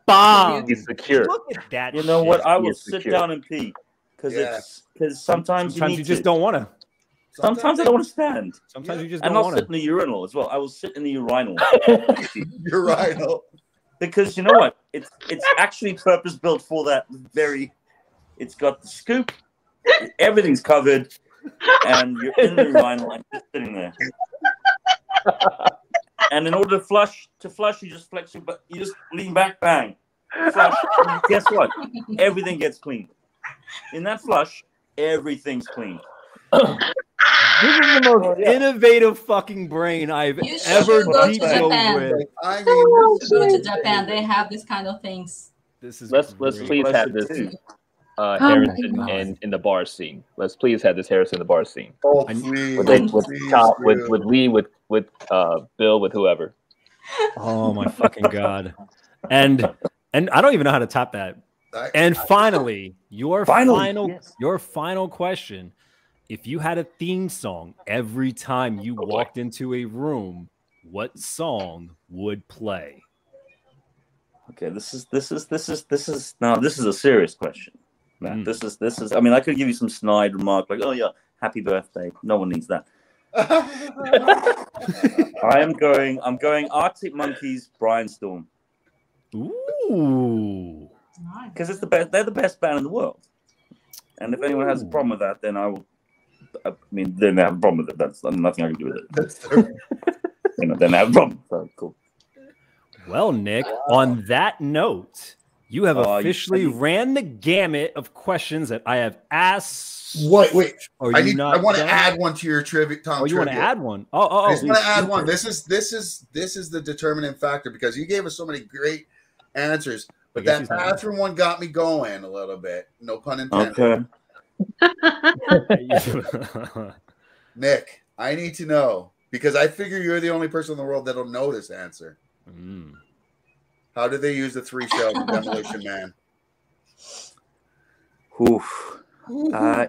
Bomb. It's secure. Look at that. You know what? I will sit down and pee, because sometimes you just don't want to. Sometimes I don't want to stand. Sometimes you just don't want to. And I'll sit in the urinal as well. I will sit in the urinal. Urinal. Because you know what? It's actually purpose built for that very. It's got the scoop. Everything's covered. And you're in the urinal, like, just sitting there. And in order to flush, you just flex your butt, you just lean back, bang, flush. And guess what? Everything gets clean. In that flush, everything's clean. This is the most innovative fucking brain I've ever dealt with. I mean, you should go to Japan. They have this kind of things. This is let's please have this. Too. Harrison in the bar scene. Let's please have this Harrison in the bar scene. Oh, please, with Lee, with Bill, with whoever. Oh my fucking god! And I don't even know how to top that. And finally, your final question: if you had a theme song every time you walked into a room, what song would play? Okay, this is a serious question. Man, this is. I mean, I could give you some snide remark like, "Oh yeah, happy birthday." No one needs that. I'm going Arctic Monkeys, Brian Storm. Ooh, because it's the best. They're the best band in the world. And if anyone has a problem with that, then I will. I mean, then they have a problem with it. That's nothing I can do with it. You know, then they have a problem. So cool. Well, Nick, on that note. You have officially ran the gamut of questions that I have asked. What? Wait. I want to add one to your trivia. Tom, you want to add one? Oh. I just want to add one. This is the determining factor, because you gave us so many great answers, but that bathroom one got me going a little bit. No pun intended. Okay. Nick, I need to know, because I figure you're the only person in the world that'll know this answer. Mm. How did they use the 3 shells in Demolition Man? Oof. Yeah.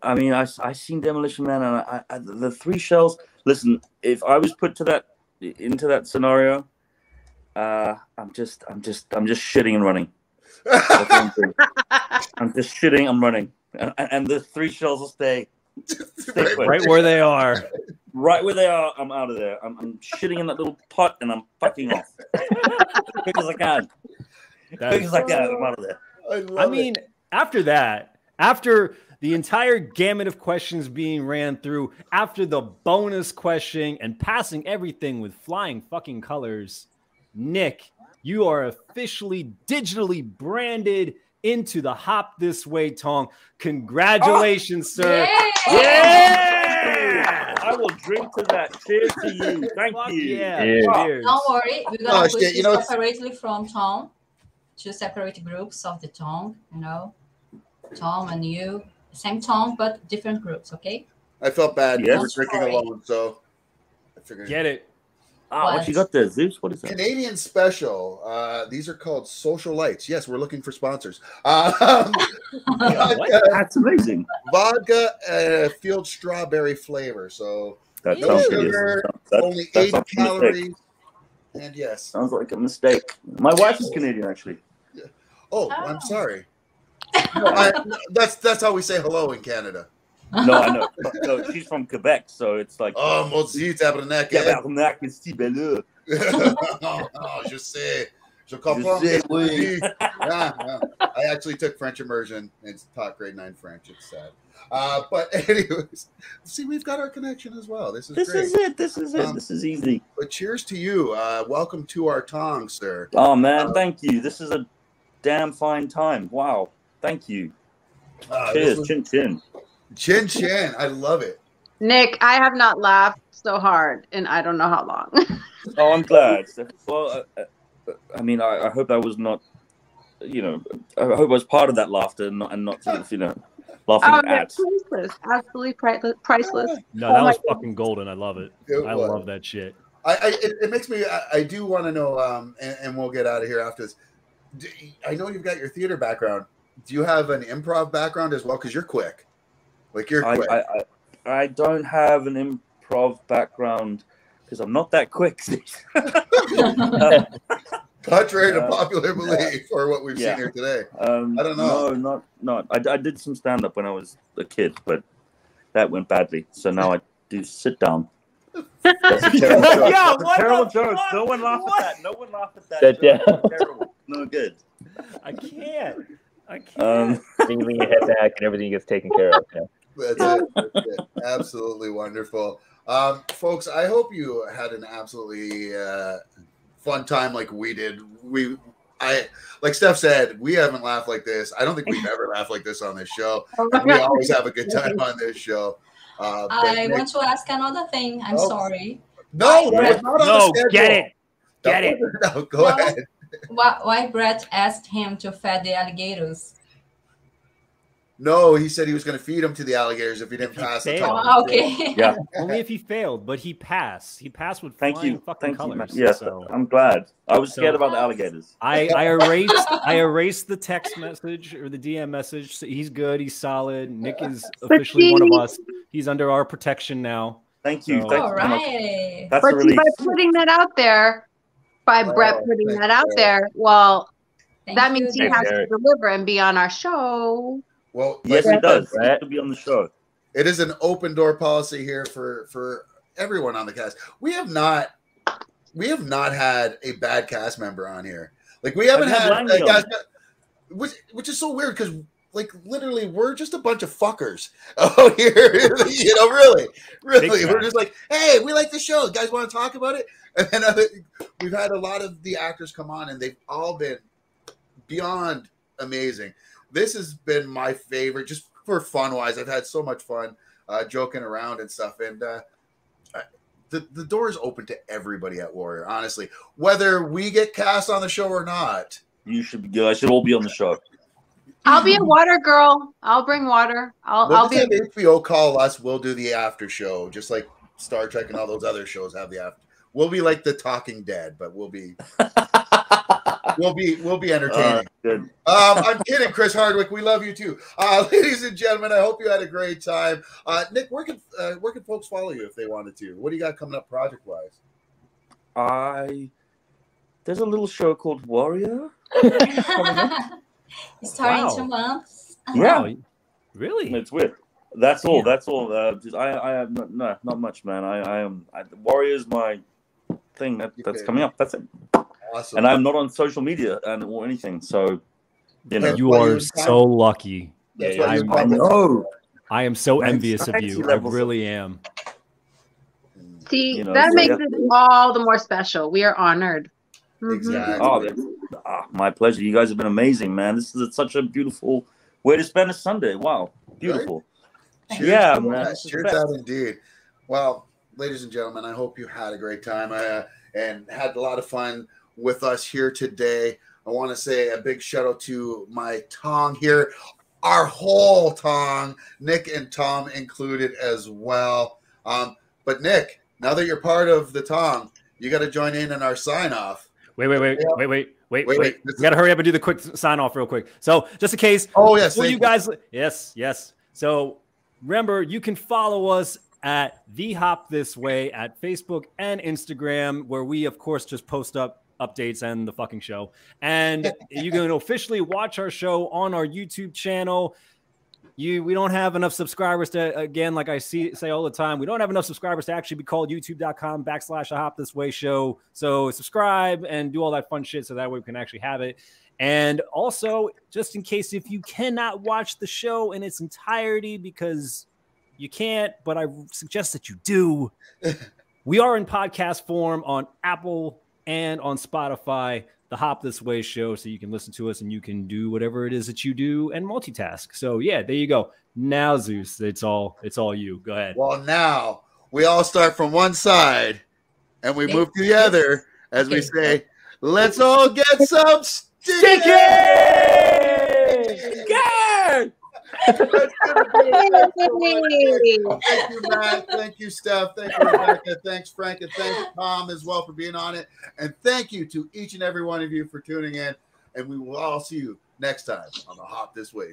I mean, I seen Demolition Man, and I the 3 shells. Listen, if I was put to that scenario, I'm just shitting and running. I'm just shitting. I'm running, and the 3 shells will stay right where they are. Right where they are, I'm out of there. I'm shitting in that little pot, and I'm fucking off. Quick as I can. Quick as I can, I'm out of there. I mean, after that, after the entire gamut of questions being ran through, after the bonus questioning and passing everything with flying fucking colors, Nick, you are officially digitally branded into the Hop This Wei Tong. Congratulations, sir. Yeah! I will drink to that. Cheers to you. Thank you. Yeah. Yeah. Don't worry. We're going to put you separately from Tom. Two separate groups of the Tong, you know. Tom and you. Same Tong, but different groups, okay? I felt bad. Yeah. We were drinking alone, so I figured. Get it. Ah, what you got there, Zeus? What is that? Canadian special. These are called social lights. Yes, we're looking for sponsors. Vodka, that's amazing. Vodka, field strawberry flavor. So that no sugar, only 80 calories. And yes. Sounds like a mistake. My wife is Canadian, actually. Yeah. Oh, I'm sorry. No, that's how we say hello in Canada. No, I know. No, she's from Quebec, so it's like. Oh, mon Dieu, tabarnak! Tabarnak, it's si belle. Oh, je sais. Je comprends. Je sais, oui. Yeah. I actually took French immersion and taught grade 9 French. It's sad. But anyways, see, we've got our connection as well. This is great. This is it. This is easy. But cheers to you. Welcome to our Tong, sir. Oh man, thank you. This is a damn fine time. Wow, thank you. Cheers, chin chin. Chin chin, I love it. Nick, I have not laughed so hard in I don't know how long. Oh, I'm glad. Well, I mean, I hope that was not, you know, I hope I was part of that laughter and not sort of, you know, laughing at. Priceless, absolutely priceless. No, that was fucking golden. I love it. I love that shit. It makes me. I do want to know. And we'll get out of here after this. I know you've got your theater background. Do you have an improv background as well? Because you're quick. Like you're quick. I don't have an improv background because I'm not that quick. Contrary to popular belief or what we've seen here today. I don't know. No, not. I did some stand-up when I was a kid, but that went badly. So now I do sit down. That's a terrible joke. Yeah, terrible joke. No one laughed at that. No one laughed at that. That terrible. No good. I can't. I can't. Lean your head back and everything gets taken care of. Yeah. That's it. Absolutely wonderful. Folks, I hope you had an absolutely fun time like we did. I like Steph said, we haven't laughed like this. I don't think we've ever laughed like this on this show. We always have a good time on this show. I want to ask another thing. I'm sorry. No, get it. No, go ahead. Why Brett asked him to feed the alligators? No, he said he was going to feed them to the alligators if he didn't pass the time. Oh, okay. Yeah. Only if he failed, but he passed. He passed with flying fucking colors. Yes, so. I'm glad. I was scared about the alligators. I erased the text message or the DM message. So he's good. He's solid. Nick is officially one of us. He's under our protection now. Thank you. So. All right. That's a relief. By putting that out there, that means he has to deliver and be on our show. Well, yes, he does. He has to be on the show. It is an open door policy here for everyone on the cast. We have not had a bad cast member on here. Like we haven't had a cast, which is so weird because like literally we're just a bunch of fuckers out here. You know, really, we're just like, hey, we like the show. You guys want to talk about it? And then we've had a lot of the actors come on, and they've all been beyond amazing. This has been my favorite, just for fun-wise. I've had so much fun joking around and stuff. And the door is open to everybody at Warrior, honestly. Whether we get cast on the show or not. I should all be on the show. I'll be a water girl. I'll bring water. If HBO call us, we'll do the after show, just like Star Trek and all those other shows have the after. We'll be like the Talking Dead, but we'll be entertaining. I'm kidding, Chris Hardwick. We love you too, ladies and gentlemen. I hope you had a great time. Nick, where can folks follow you if they wanted to? What do you got coming up project wise? There's a little show called Warrior. It's starting 2 months. Yeah, really? It's weird. That's all. That's all. I have not much, man. Warrior is my thing that's coming up. That's it. Awesome. And I'm not on social media or anything, so You know, you are so lucky. I am so envious of you. I really am. See, you know, that makes it all the more special. We are honored. Exactly. Oh, my pleasure. You guys have been amazing, man. This is such a beautiful way to spend a Sunday. Wow. Beautiful. Right? Yeah, man. Cheers out indeed. Well, ladies and gentlemen, I hope you had a great time and had a lot of fun with us here today. I want to say a big shout out to my Tong here, our whole Tong, Nick and Tom included as well. But Nick, now that you're part of the Tong, you got to join in our sign off. Wait. We got to hurry up and do the quick sign off real quick. So just in case. Oh, yes. You guys. Yes. Yes. So remember, you can follow us at The Hop This Wei at Facebook and Instagram, where we, of course, just post up updates and the fucking show. And you can officially watch our show on our YouTube channel. We don't have enough subscribers to, again, like I say all the time, we don't have enough subscribers to actually be called youtube.com/The Hop This Wei Show. So subscribe and do all that fun shit so that way we can actually have it. And also, just in case if you cannot watch the show in its entirety because you can't, but I suggest that you do, we are in podcast form on Apple and on Spotify, The Hop This Wei Show, so you can listen to us and you can do whatever it is that you do and multitask. So yeah, there you go. Now Zeus, it's all you. Go ahead. Well, now we all start from one side and we move to the other as we say, let's all get some sticky. Good. Thank you, Matt. Thank you, Steph. Thank you, Rebecca. Thanks, Frank. And thanks, Tom, as well, for being on it. And thank you to each and every one of you for tuning in. And we will all see you next time on The Hop This Wei.